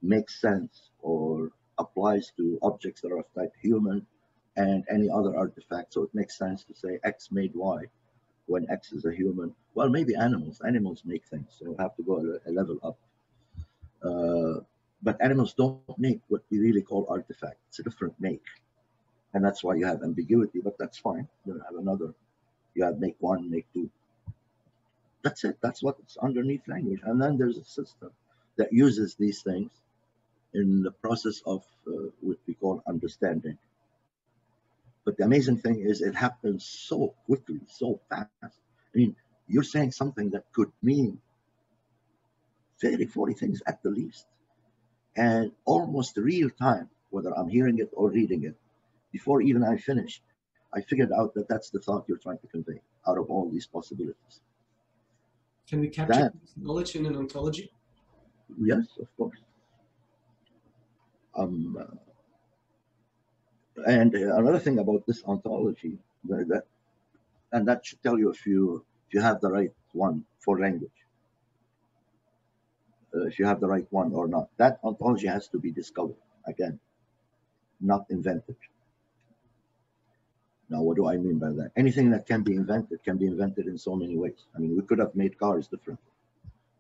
makes sense or applies to objects that are of type human and any other artifact. So it makes sense to say X made Y when X is a human. Well, maybe animals. Animals make things, so we'll have to go a level up. But animals don't make what we really call artifacts. It's a different make. And that's why you have ambiguity, but that's fine. You have another. You have make one, make two. That's it. That's what's underneath language. And then there's a system that uses these things in the process of what we call understanding. But the amazing thing is it happens so quickly, so fast. I mean, you're saying something that could mean 30, 40 things at the least. And almost real time, whether I'm hearing it or reading it, before even I finished, I figured out that that's the thought you're trying to convey out of all these possibilities. Can we capture this knowledge in an ontology? Yes, of course. And another thing about this ontology, and that should tell you if you have the right one for language, if you have the right one or not. That ontology has to be discovered, again, not invented. Now, what do I mean by that? Anything that can be invented in so many ways. I mean, we could have made cars different.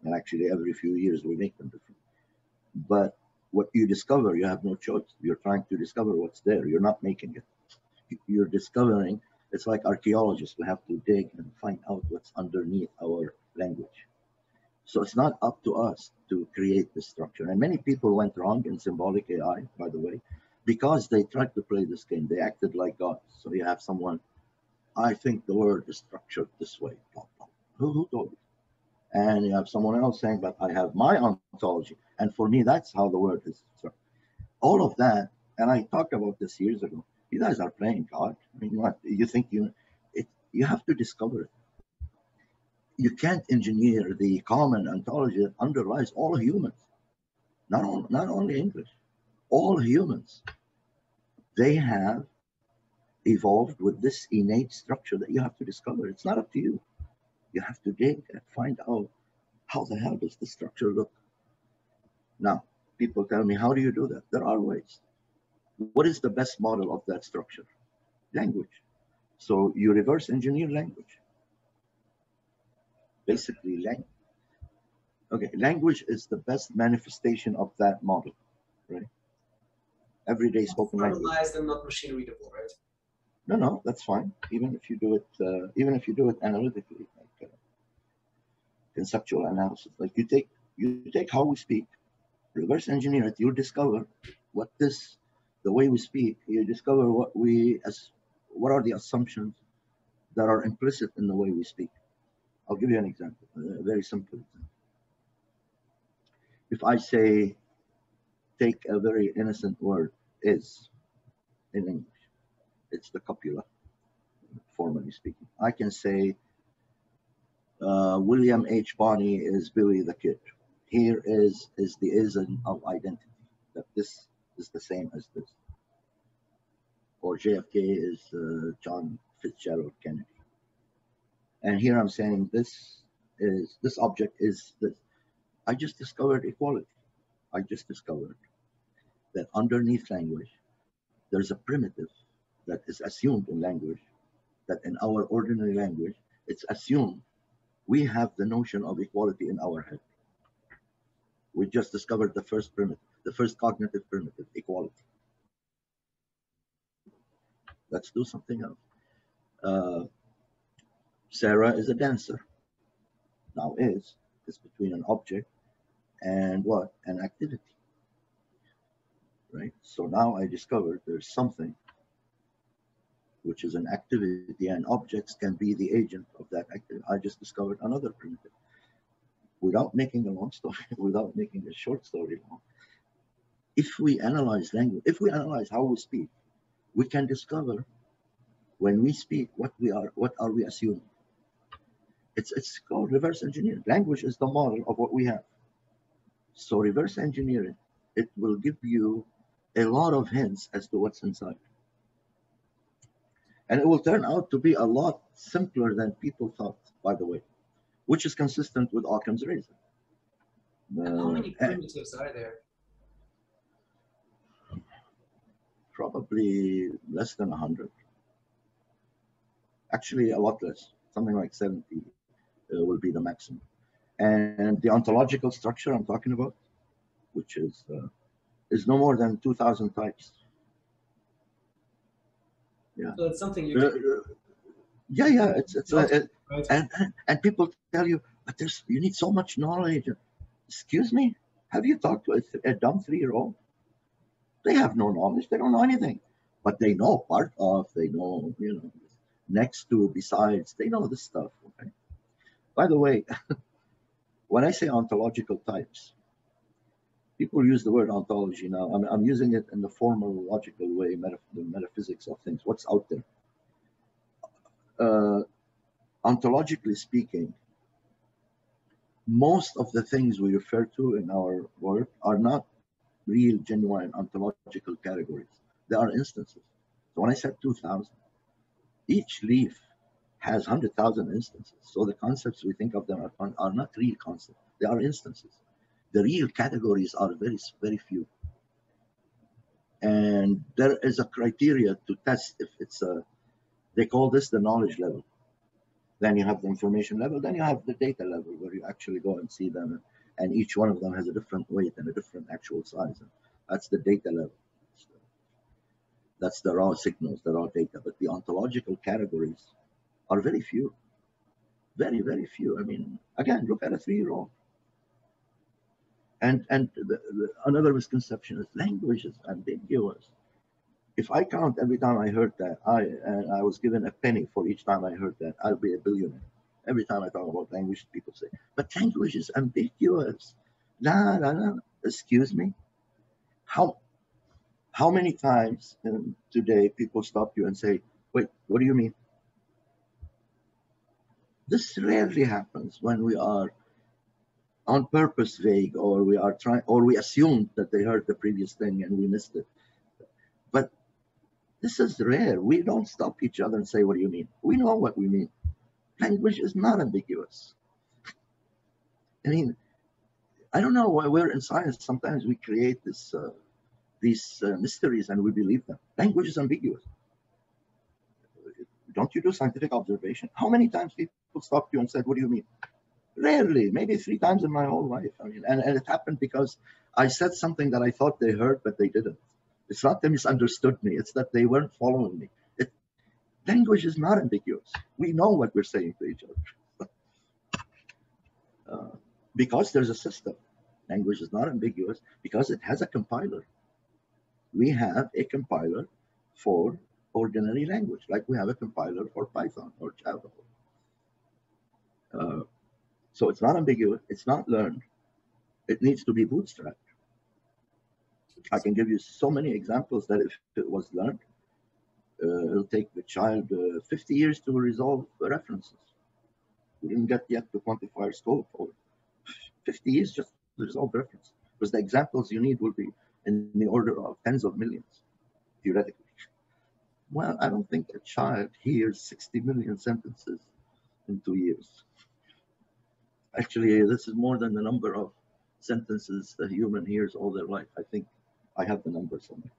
And actually, every few years, we make them different. But what you discover, you have no choice. You're trying to discover what's there. You're not making it. You're discovering. It's like archaeologists. We have to dig and find out what's underneath our language. So it's not up to us to create the structure. And many people went wrong in symbolic AI, by the way, because they tried to play this game. They acted like gods. So you have someone, I think the word is structured this way. Who told you? And you have someone else saying, but I have my ontology. And for me, that's how the word is structured. All of that, and I talked about this years ago, you guys are playing God. I mean, what, you think you have to discover it. You can't engineer the common ontology that underlies all humans, not only English. All humans, they have evolved with this innate structure that you have to discover. It's not up to you. You have to dig and find out how the hell does the structure look. Now, people tell me, how do you do that? There are ways. What is the best model of that structure? Language. So you reverse engineer language. Basically, language. Okay, language is the best manifestation of that model, right? Everyday spoken language. Analyzed and not machine readable, right? No, no, that's fine. Even if you do it, analytically, like conceptual analysis, like you take how we speak, reverse engineer it. You discover what this, the way we speak. You discover what are the assumptions that are implicit in the way we speak. I'll give you an example, a very simple example. If I say, take a very innocent word, is, in English, it's the copula, formally speaking. I can say, William H. Bonney is Billy the Kid. Here is the ism of identity, that this is the same as this. Or JFK is John Fitzgerald Kennedy. And here I'm saying this object is this. I just discovered equality. I just discovered that underneath language, there's a primitive that is assumed in language, that in our ordinary language, it's assumed we have the notion of equality in our head. We just discovered the first primitive, the first cognitive primitive, equality. Let's do something else. Sarah is a dancer. Now is between an object and what? An activity, right? So now I discovered there's something which is an activity, and objects can be the agent of that activity. I just discovered another primitive. Without making a long story, without making a short story long, if we analyze language, if we analyze how we speak, we can discover when we speak what are we assuming. It's called reverse engineering. Language is the model of what we have. So reverse engineering, it will give you a lot of hints as to what's inside. And it will turn out to be a lot simpler than people thought, by the way, which is consistent with Occam's razor. How many primitives are there? Probably less than 100. Actually, a lot less. Something like 70 will be the maximum. And the ontological structure I'm talking about, which is no more than 2,000 types. Yeah. So it's something you can... Yeah, yeah. It's and people tell you, but you need so much knowledge. Excuse me? Have you talked to a dumb 3-year-old? They have no knowledge. They don't know anything. But they know part of, they know, you know, next to, besides, they know this stuff. Okay? By the way, when I say ontological types, people use the word ontology now. I'm using it in the formal, logical way, the metaphysics of things, what's out there. Ontologically speaking, most of the things we refer to in our work are not real, genuine ontological categories. They are instances. So when I said 2,000, each leaf has 100,000 instances. So the concepts we think of them are not real concepts. They are instances. The real categories are very, very few. And there is a criteria to test if it's a, they call this the knowledge level. Then you have the information level. Then you have the data level where you actually go and see them. and each one of them has a different weight and a different actual size. And that's the data level. That's the raw signals, the raw data. But the ontological categories are very few, very, very few. I mean, again, look at a three-year-old. And another misconception is language is ambiguous. If I count every time I heard that, I was given a penny for each time I heard that, I'll be a billionaire. Every time I talk about language, people say, but language is ambiguous. Nah, nah, nah. Excuse me. How many times today people stop you and say, wait, what do you mean? This rarely happens when we are on purpose vague, or we are trying, or we assumed that they heard the previous thing and we missed it. But this is rare. We don't stop each other and say, what do you mean? We know what we mean. Language is not ambiguous. I mean, I don't know why we're in science. Sometimes we create this, these mysteries and we believe them. Language is ambiguous. Don't you do scientific observation? How many times people stopped you and said, what do you mean? Rarely, maybe 3 times in my whole life. I mean, and it happened because I said something that I thought they heard, but they didn't. It's not they misunderstood me. It's that they weren't following me. Language is not ambiguous. We know what we're saying to each other. Because there's a system. Language is not ambiguous because it has a compiler. We have a compiler for ordinary language, like we have a compiler for Python or Java. So it's not ambiguous. It's not learned. It needs to be bootstrapped. I can give you so many examples that if it was learned, it'll take the child 50 years to resolve references. We didn't get yet to quantifier scope for 50 years just to resolve references, because the examples you need will be in the order of tens of millions, theoretically. Well, I don't think a child hears 60 million sentences in 2 years. Actually, this is more than the number of sentences the human hears all their life. I think I have the number somewhere.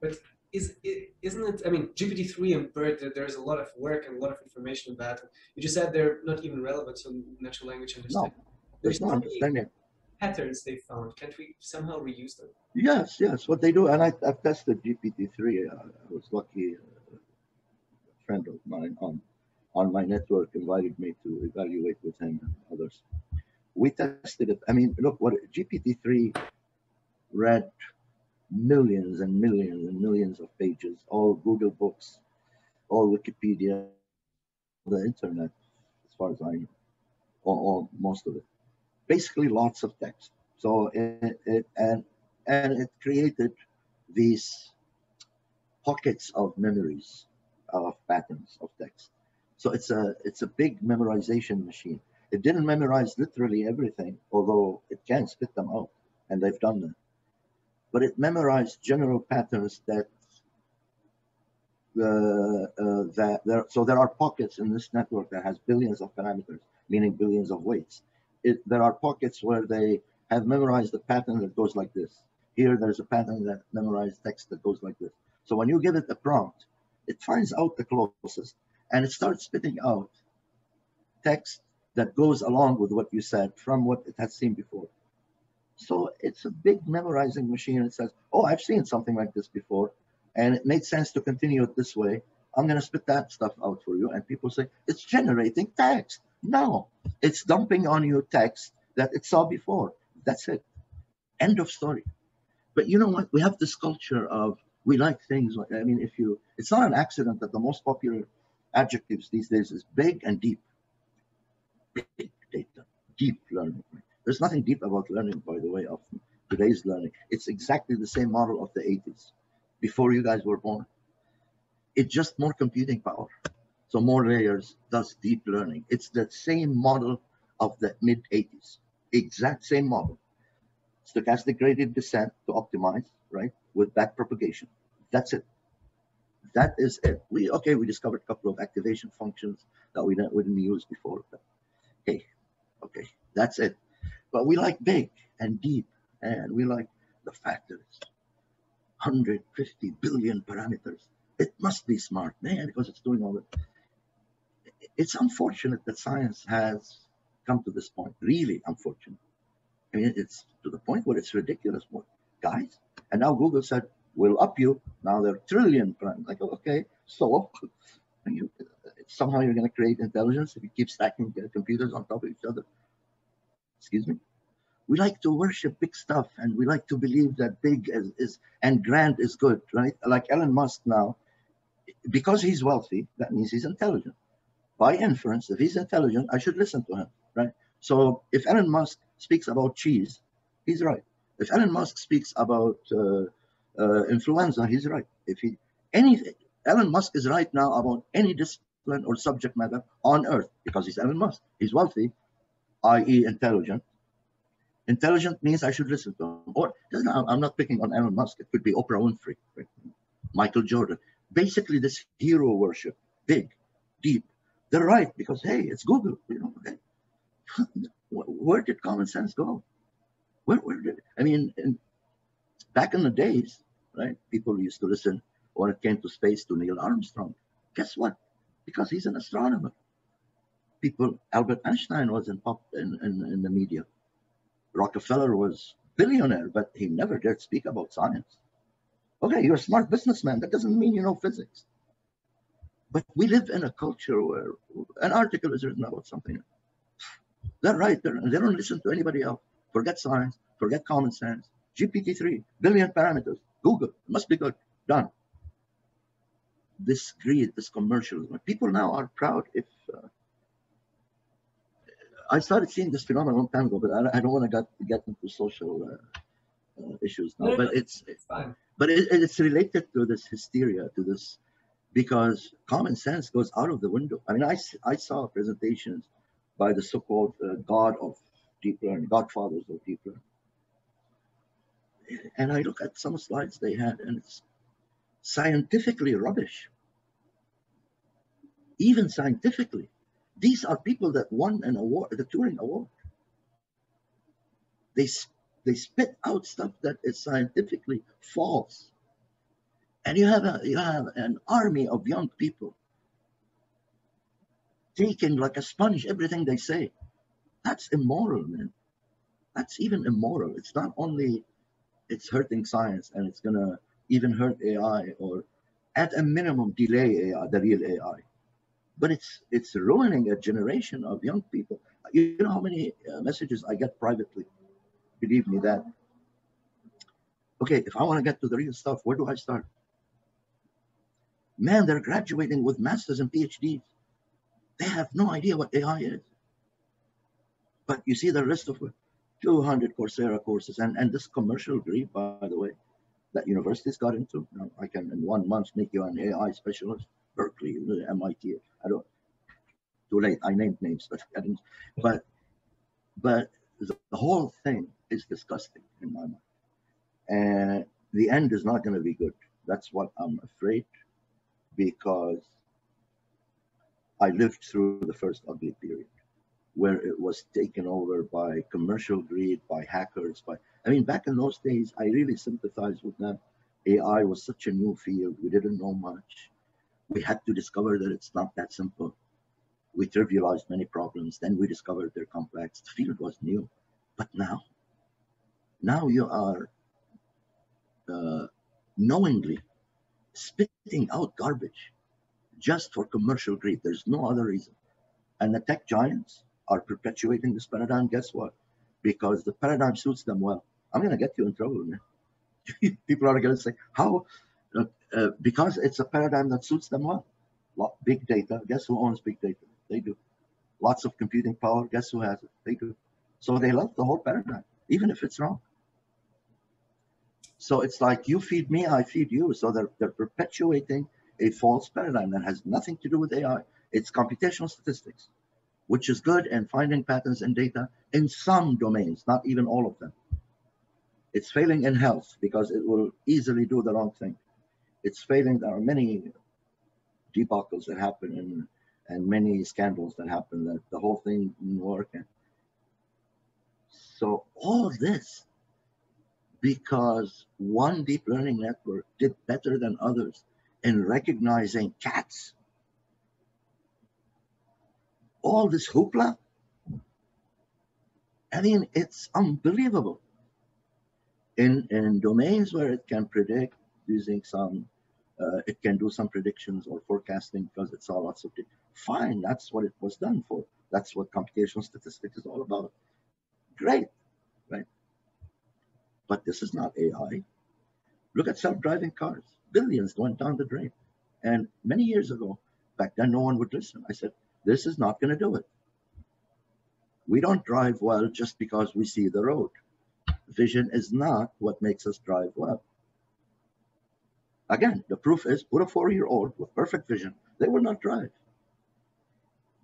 But isn't it, I mean, GPT-3 and BERT, there's a lot of work and a lot of information about it. You just said they're not even relevant to natural language understanding. No, there's no understanding. Patterns they found, can't we somehow reuse them? Yes, yes, what they do, and I've tested GPT-3. I was lucky, a friend of mine on my network invited me to evaluate with him and others. We tested it. I mean, look, what GPT-3 read millions and millions and millions of pages, all Google books, all Wikipedia, the internet, as far as I know, or most of it. Basically, lots of text. So it created these pockets of memories, of patterns of text. So it's a big memorization machine. It didn't memorize literally everything, although it can spit them out, and they've done that. But it memorized general patterns that so there are pockets in this network that has billions of parameters, meaning billions of weights. There are pockets where they have memorized a pattern that goes like this. Here, there's a pattern that memorized text that goes like this. So when you give it a prompt, it finds out the closest. And it starts spitting out text that goes along with what you said from what it has seen before. So it's a big memorizing machine. It says, oh, I've seen something like this before, and it made sense to continue it this way. I'm going to spit that stuff out for you. And people say, it's generating text. No, it's dumping on you text that it saw before. That's it. End of story. But you know what? We have this culture of, we like things like, I mean, if you, it's not an accident that the most popular adjectives these days is big and deep. Big data, deep learning. There's nothing deep about learning, by the way, of today's learning. It's exactly the same model of the 80s, before you guys were born. It's just more computing power. So more layers, thus deep learning. It's the same model of the mid 80s, exact same model. Stochastic gradient descent to optimize, right? With back propagation. That's it. That is it. Okay, we discovered a couple of activation functions that we didn't use before. Okay, that's it. But we like big and deep, and we like the fact that it's 150 billion parameters. It must be smart, man, because it's doing all that. It's unfortunate that science has come to this point, really unfortunate. I mean, it's to the point where it's ridiculous, guys. And now Google said, we'll up you. Now they're trillion prime. I go, okay, so somehow you're going to create intelligence if you keep stacking computers on top of each other. Excuse me? We like to worship big stuff, and we like to believe that big is and grand is good, right? Like Elon Musk now, because he's wealthy, that means he's intelligent. By inference, if he's intelligent, I should listen to him, right? So if Elon Musk speaks about cheese, he's right. If Elon Musk speaks about influenza, he's right. If he anything, Elon Musk is right now about any discipline or subject matter on Earth because he's Elon Musk. He's wealthy, i.e., intelligent. Intelligent means I should listen to him. Or I'm not picking on Elon Musk. It could be Oprah Winfrey, right? Michael Jordan. Basically, this hero worship, big, deep. They're right because hey, it's Google. You know, okay. Where did common sense go? Where did I mean? Back in the days, right? People used to listen when it came to space to Neil Armstrong. Guess what? Because he's an astronomer. People, Albert Einstein was in the media. Rockefeller was billionaire, but he never dared speak about science. Okay, you're a smart businessman. That doesn't mean you know physics. But we live in a culture where an article is written about something. They're right. They don't listen to anybody else. Forget science. Forget common sense. GPT-3, billion parameters. Google must be good. Done. This greed, this commercialism. People now are proud if. I started seeing this phenomenon a long time ago, but I don't want to get into social issues now. But it's fine. But it's related to this hysteria, to this, because common sense goes out of the window. I mean, I saw presentations by the so-called god of deep learning, godfathers of deep learning, and I look at some slides they had, and it's scientifically rubbish. Even scientifically. These are people that won an award, the Turing Award. They spit out stuff that is scientifically false, and you have an army of young people taking like a sponge everything they say. That's immoral, man. That's even immoral. It's not only it's hurting science, and it's gonna even hurt AI, or at a minimum delay AI, the real AI. But it's ruining a generation of young people. You know how many messages I get privately? Believe me that. Okay, if I want to get to the real stuff, where do I start? Man, they're graduating with masters and PhDs. They have no idea what AI is. But you see the rest of it, 200 Coursera courses, and this commercial greed, by the way, that universities got into. Now, I can in 1 month make you an AI specialist. Berkeley, MIT, I don't, too late, I named names, but I didn't, but the whole thing is disgusting in my mind. And the end is not going to be good. That's what I'm afraid, because I lived through the first ugly period where it was taken over by commercial greed, by hackers, by, I mean, back in those days, I really sympathized with them. AI was such a new field. We didn't know much. We had to discover that it's not that simple. We trivialized many problems, then we discovered they're complex. The field was new, but now you are knowingly spitting out garbage just for commercial greed. There's no other reason. And the tech giants are perpetuating this paradigm. Guess what? Because the paradigm suits them well. I'm going to get you in trouble, man. People are going to say, how? Because it's a paradigm that suits them well. Big data, guess who owns big data? They do. Lots of computing power, guess who has it? They do. So they love the whole paradigm, even if it's wrong. So it's like, you feed me, I feed you. So they're perpetuating a false paradigm that has nothing to do with AI. It's computational statistics, which is good in finding patterns in data in some domains, not even all of them. It's failing in health because it will easily do the wrong thing. It's failing. There are many debacles that happen and many scandals that happen, that the whole thing didn't work. And so all this because one deep learning network did better than others in recognizing cats. All this hoopla I mean, it's unbelievable. In domains where it can predict using some, it can do some predictions or forecasting because it's all lots of data. Fine, that's what it was done for. That's what computational statistics is all about. Great, right? But this is not AI. Look at self-driving cars. Billions went down the drain. And many years ago, back then, no one would listen. I said, this is not going to do it. We don't drive well just because we see the road. Vision is not what makes us drive well. Again, the proof is, put a 4-year-old with perfect vision, they will not drive.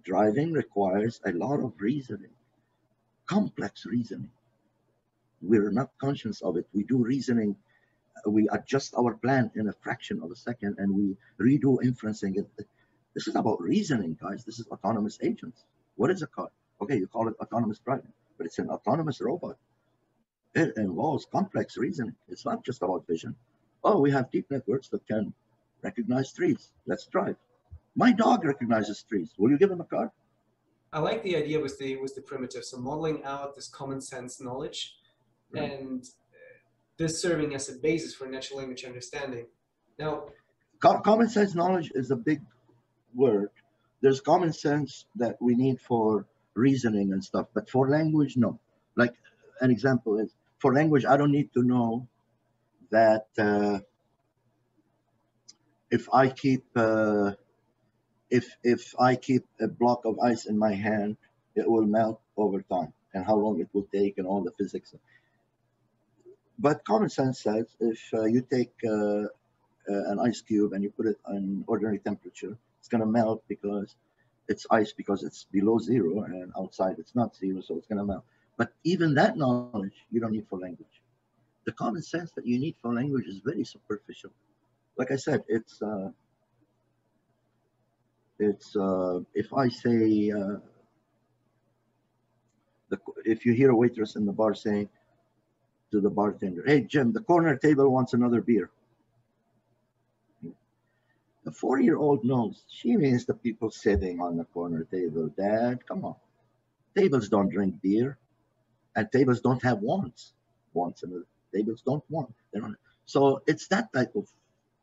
Driving requires a lot of reasoning, complex reasoning. We're not conscious of it. We do reasoning. We adjust our plan in a fraction of a second, and we redo inferencing. This is about reasoning, guys. This is autonomous agents. What is a car? Okay, you call it autonomous driving, but it's an autonomous robot. It involves complex reasoning. It's not just about vision. Oh, we have deep networks that can recognize trees. Let's drive. My dog recognizes trees. Will you give him a car? I like the idea with the primitive. So modeling out this common sense knowledge, right, and this serving as a basis for natural language understanding. Now, common sense knowledge is a big word. There's common sense that we need for reasoning and stuff, but for language, no. Like an example is, for language, I don't need to know that if I keep a block of ice in my hand, it will melt over time and how long it will take and all the physics. But common sense says if you take an ice cube and you put it on ordinary temperature, it's going to melt because it's ice, because it's below zero, and outside it's not zero, so it's going to melt. But even that knowledge you don't need for language. The common sense that you need for language is very superficial. Like I said, it's if I say, if you hear a waitress in the bar saying to the bartender, hey, Jim, the corner table wants another beer. The 4-year-old knows she means the people sitting on the corner table. Dad, come on. Tables don't drink beer, and tables don't have wants. Wants, and tables don't want. They don't. So it's that type of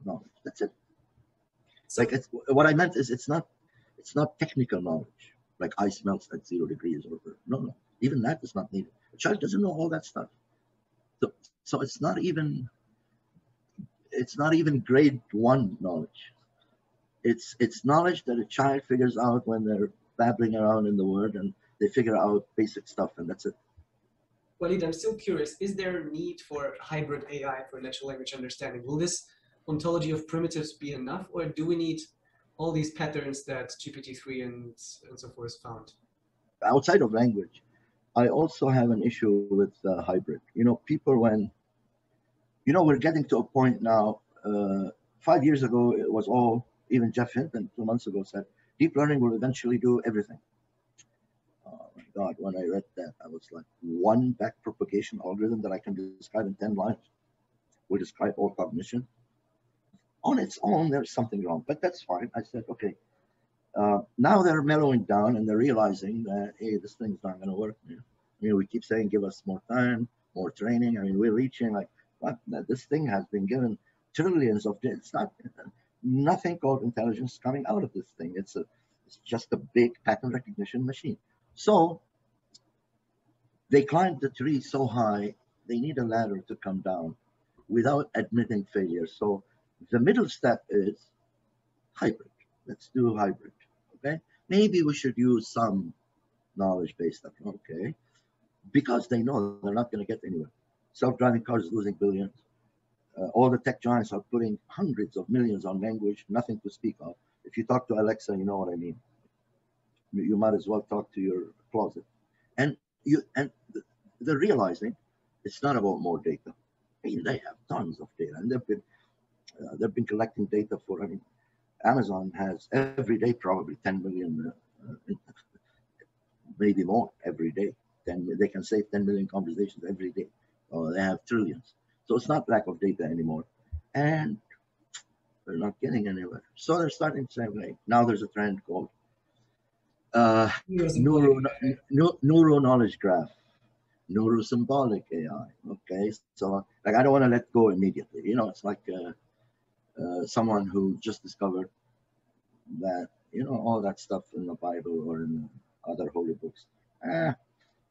knowledge. That's it. Like, it's, what I meant is it's not technical knowledge, like ice melts at 0 degrees over. No, no. Even that is not needed. A child doesn't know all that stuff. So it's not even grade 1 knowledge. It's knowledge that a child figures out when they're babbling around in the world, and they figure out basic stuff, and that's it. Walid, I'm still curious. Is there a need for hybrid AI for natural language understanding? Will this ontology of primitives be enough, or do we need all these patterns that GPT-3 and so forth found? Outside of language, I also have an issue with hybrid. You know, people, when, you know, we're getting to a point now, 5 years ago, it was all, even Jeff Hinton 2 months ago said, deep learning will eventually do everything. Oh my God, when I read that, I was like, one backpropagation algorithm that I can describe in 10 lines will describe all cognition. On its own, there's something wrong, but that's fine. I said, okay. Now they're mellowing down, and they're realizing that, hey, this thing's not going to work. I mean, we keep saying, give us more time, more training. I mean, we're reaching like, what? This thing has been given trillions of data. It's not, nothing called intelligence is coming out of this thing. It's just a big pattern recognition machine. So they climbed the tree so high, they need a ladder to come down without admitting failure. So the middle step is hybrid. Let's do hybrid. Okay, maybe we should use some knowledge-based stuff, okay? Because they know they're not going to get anywhere. Self-driving cars is losing billions. All the tech giants are putting hundreds of millions on language, nothing to speak of. If you talk to Alexa, you know what I mean. You might as well talk to your closet. And they're realizing it's not about more data. I mean, they have tons of data, and they've been collecting data for, I mean, Amazon has every day probably 10 million, maybe more every day. They can save 10 million conversations every day. They have trillions. So it's not lack of data anymore. And they're not getting anywhere. So they're starting to say, okay, now there's a trend called Neuro Knowledge Graph. Neurosymbolic AI. Okay, so like I don't want to let go immediately. You know, it's like someone who just discovered that, you know, all that stuff in the Bible or in other holy books.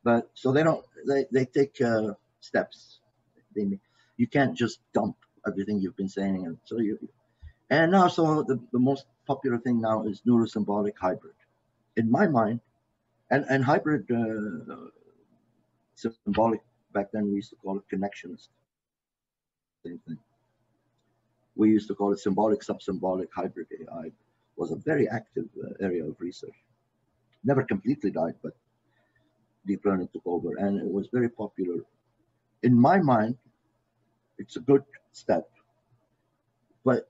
But so they don't. They take steps. You can't just dump everything you've been saying. And so you. And now, so the most popular thing now is neurosymbolic hybrid. In my mind, and hybrid symbolic, back then we used to call it connectionist. Same thing. We used to call it symbolic, sub-symbolic, hybrid AI. Was a very active area of research. Never completely died, but deep learning took over, and it was very popular. In my mind, it's a good step, but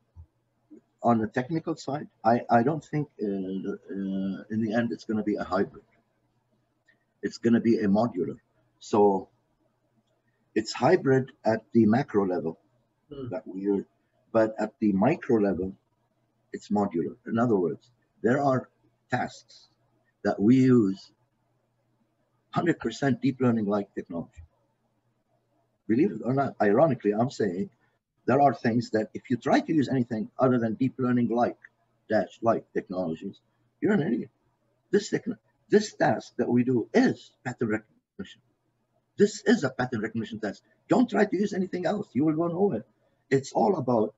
on the technical side, I don't think in the end it's going to be a hybrid. It's going to be a modular. So it's hybrid at the macro level that we, but at the micro level, it's modular. In other words, there are tasks that we use 100% deep learning-like technology. Believe it or not, ironically, I'm saying there are things that if you try to use anything other than deep learning-like technologies, you're an idiot. This task that we do is pattern recognition. This is a pattern recognition task. Don't try to use anything else. You will go nowhere. It's all about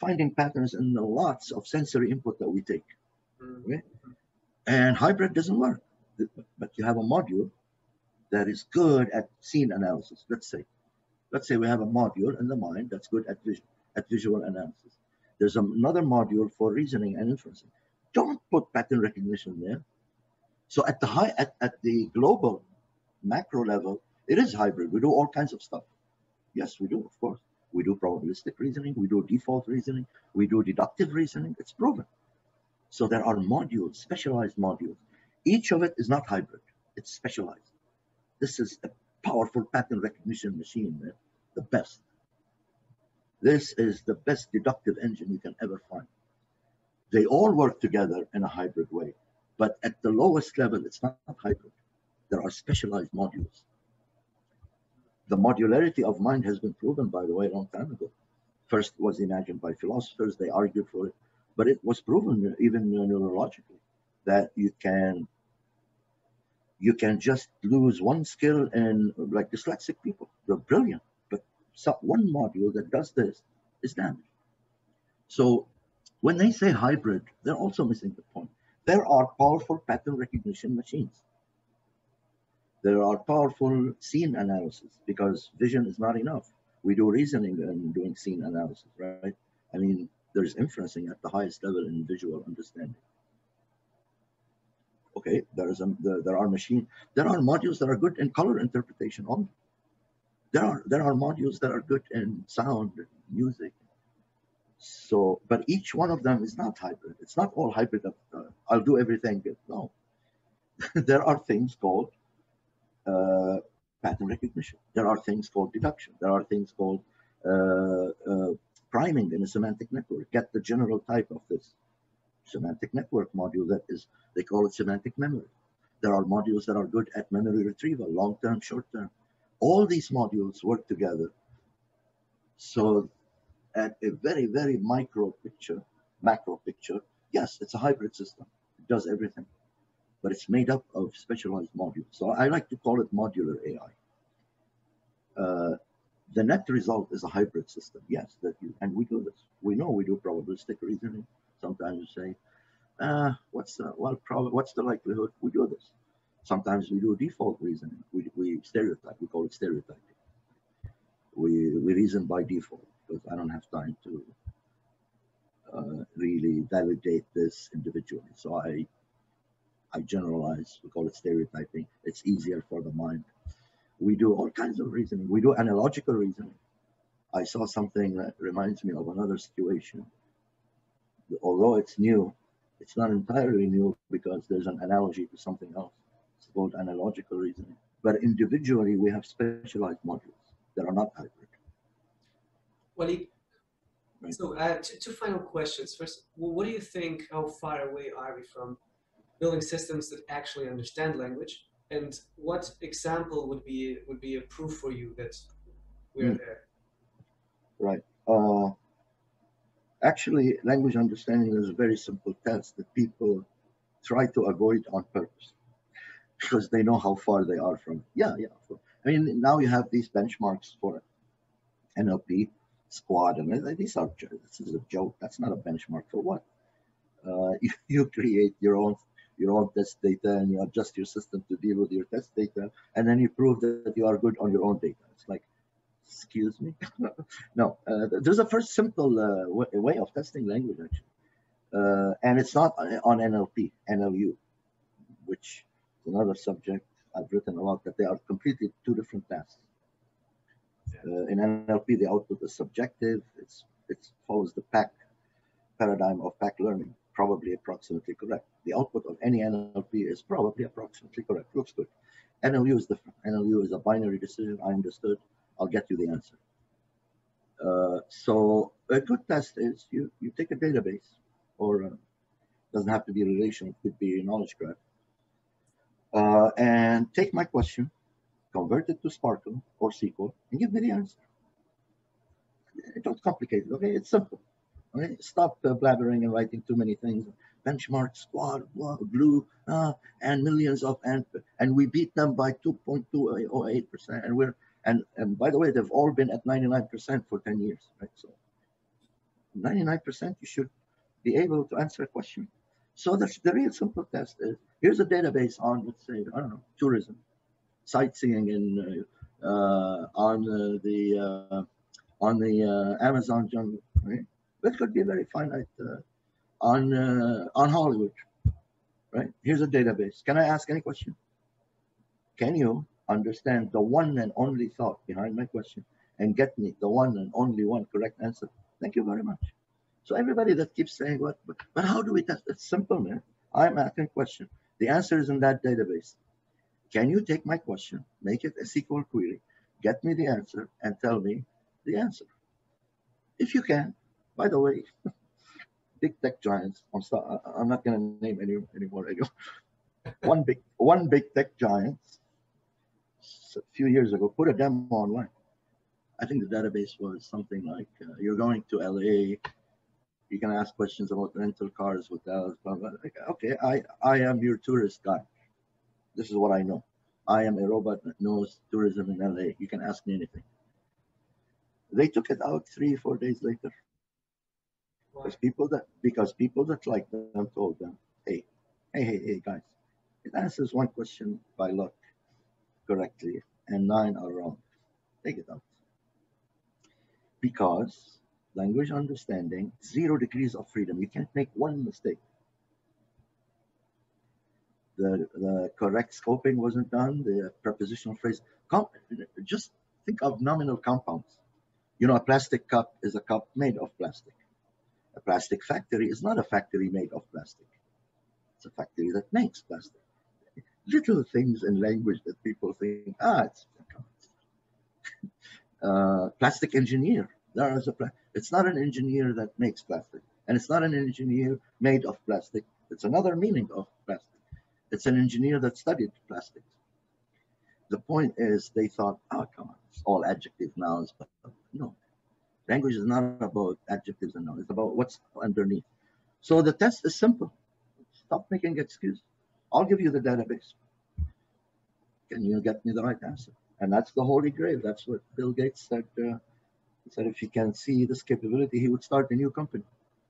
finding patterns in the lots of sensory input that we take. Okay? And hybrid doesn't work. But you have a module that is good at scene analysis, let's say. Let's say we have a module in the mind that's good at visual analysis. There's another module for reasoning and inference. Don't put pattern recognition there. So at the at the global macro level, it is hybrid. We do all kinds of stuff. Yes, we do, of course. We do probabilistic reasoning. We do default reasoning. We do deductive reasoning. It's proven. So there are modules, specialized modules. Each of it is not hybrid. It's specialized. This is a powerful pattern recognition machine, man. The best. This is the best deductive engine you can ever find. They all work together in a hybrid way, but at the lowest level, it's not hybrid. There are specialized modules. The modularity of mind has been proven, by the way, a long time ago. First it was imagined by philosophers, they argued for it, but it was proven even neurologically that you can just lose one skill in, like, dyslexic people. They're brilliant, but one module that does this is damaged. So when they say hybrid, they're also missing the point. There are powerful pattern recognition machines. There are powerful scene analysis because vision is not enough. We do reasoning and doing scene analysis, right? I mean, there's inferencing at the highest level in visual understanding. Okay, there are modules that are good in color interpretation only. There are modules that are good in sound and music. So, but each one of them is not hybrid. It's not all hybrid. I'll do everything. No, there are things called pattern recognition. There are things called deduction. There are things called priming in a semantic network. Get the general type of this semantic network module that is, they call it semantic memory. There are modules that are good at memory retrieval, long-term, short-term. All these modules work together. So at a very, very macro picture, yes, it's a hybrid system. It does everything, but it's made up of specialized modules. So I like to call it modular AI. The net result is a hybrid system, yes, and we do this. We know we do probabilistic reasoning. Sometimes you say, what's the likelihood? We do this. Sometimes we do default reasoning. We stereotype. We call it stereotyping. We reason by default because I don't have time to really validate this individually. So I generalize. We call it stereotyping. It's easier for the mind. We do all kinds of reasoning. We do analogical reasoning. I saw something that reminds me of another situation. Although it's new, it's not entirely new because there's an analogy to something else. It's called analogical reasoning. But individually, we have specialized modules that are not hybrid. Walid, right. So two final questions. First, what do you think, how far away are we from building systems that actually understand language? And what example would be a proof for you that we're there? Right. Actually, language understanding is a very simple test that people try to avoid on purpose because they know how far they are from it. I mean, now you have these benchmarks for NLP, Squad, and these are, this is a joke. That's not a benchmark for what? You create your own test data and you adjust your system to deal with your test data, and then you prove that you are good on your own data. It's like, excuse me? No, there's a first simple way of testing language, actually. And it's not on NLP, NLU, which is another subject I've written about, that they are completely two different tasks. In NLP, the output is subjective. It follows the PAC paradigm of PAC learning, probably approximately correct. The output of any NLP is probably approximately correct. Looks good. NLU is different. NLU is a binary decision. I understood. I'll get you the answer. So a good test is you take a database, or doesn't have to be a relation. It could be a knowledge graph. And take my question, convert it to Sparkle or SQL, and give me the answer. Don't complicate it. Okay, it's simple. Okay, stop blabbering and writing too many things. Benchmark, Squad, blah, Blue, and millions of, and we beat them by 2.208%. And we're and by the way, they've all been at 99% for 10 years, right? So 99%, you should be able to answer a question. So that's the real simple test is, here's a database on, let's say, I don't know, tourism, sightseeing in on the Amazon jungle, right? That could be very finite. On Hollywood, right? Here's a database. Can I ask any question? Can you understand the one and only thought behind my question and get me the one and only one correct answer? Thank you very much. So everybody that keeps saying, what, but how do we test? It's simple, man. I'm asking a question. The answer is in that database. Can you take my question, make it a SQL query, get me the answer, and tell me the answer? If you can, by the way, big tech giants, I'm not going to name any more. One big tech giant a few years ago put a demo online. I think the database was something like, you're going to LA, you can ask questions about rental cars, hotels, blah, blah. Okay, I am your tourist guy. This is what I know. I am a robot that knows tourism in LA. You can ask me anything. They took it out 3 or 4 days later. Because people that like them told them, hey guys, it answers one question by luck correctly and 9 are wrong. Take it out. Because language understanding, 0 degrees of freedom. You can't make one mistake. The correct scoping wasn't done. The prepositional phrase. Just think of nominal compounds. You know, a plastic cup is a cup made of plastic. A plastic factory is not a factory made of plastic. It's a factory that makes plastic. Little things in language that people think, it's plastic engineer. There is a it's not an engineer that makes plastic, and it's not an engineer made of plastic. It's another meaning of plastic. It's an engineer that studied plastic. The point is, they thought, come on, it's all adjective nouns, but no. Language is not about adjectives and nouns. It's about what's underneath. So the test is simple. Stop making excuses. I'll give you the database. Can you get me the right answer? And that's the holy grail. That's what Bill Gates said. He said if he can see this capability, he would start a new company,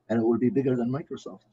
and it will be bigger than Microsoft.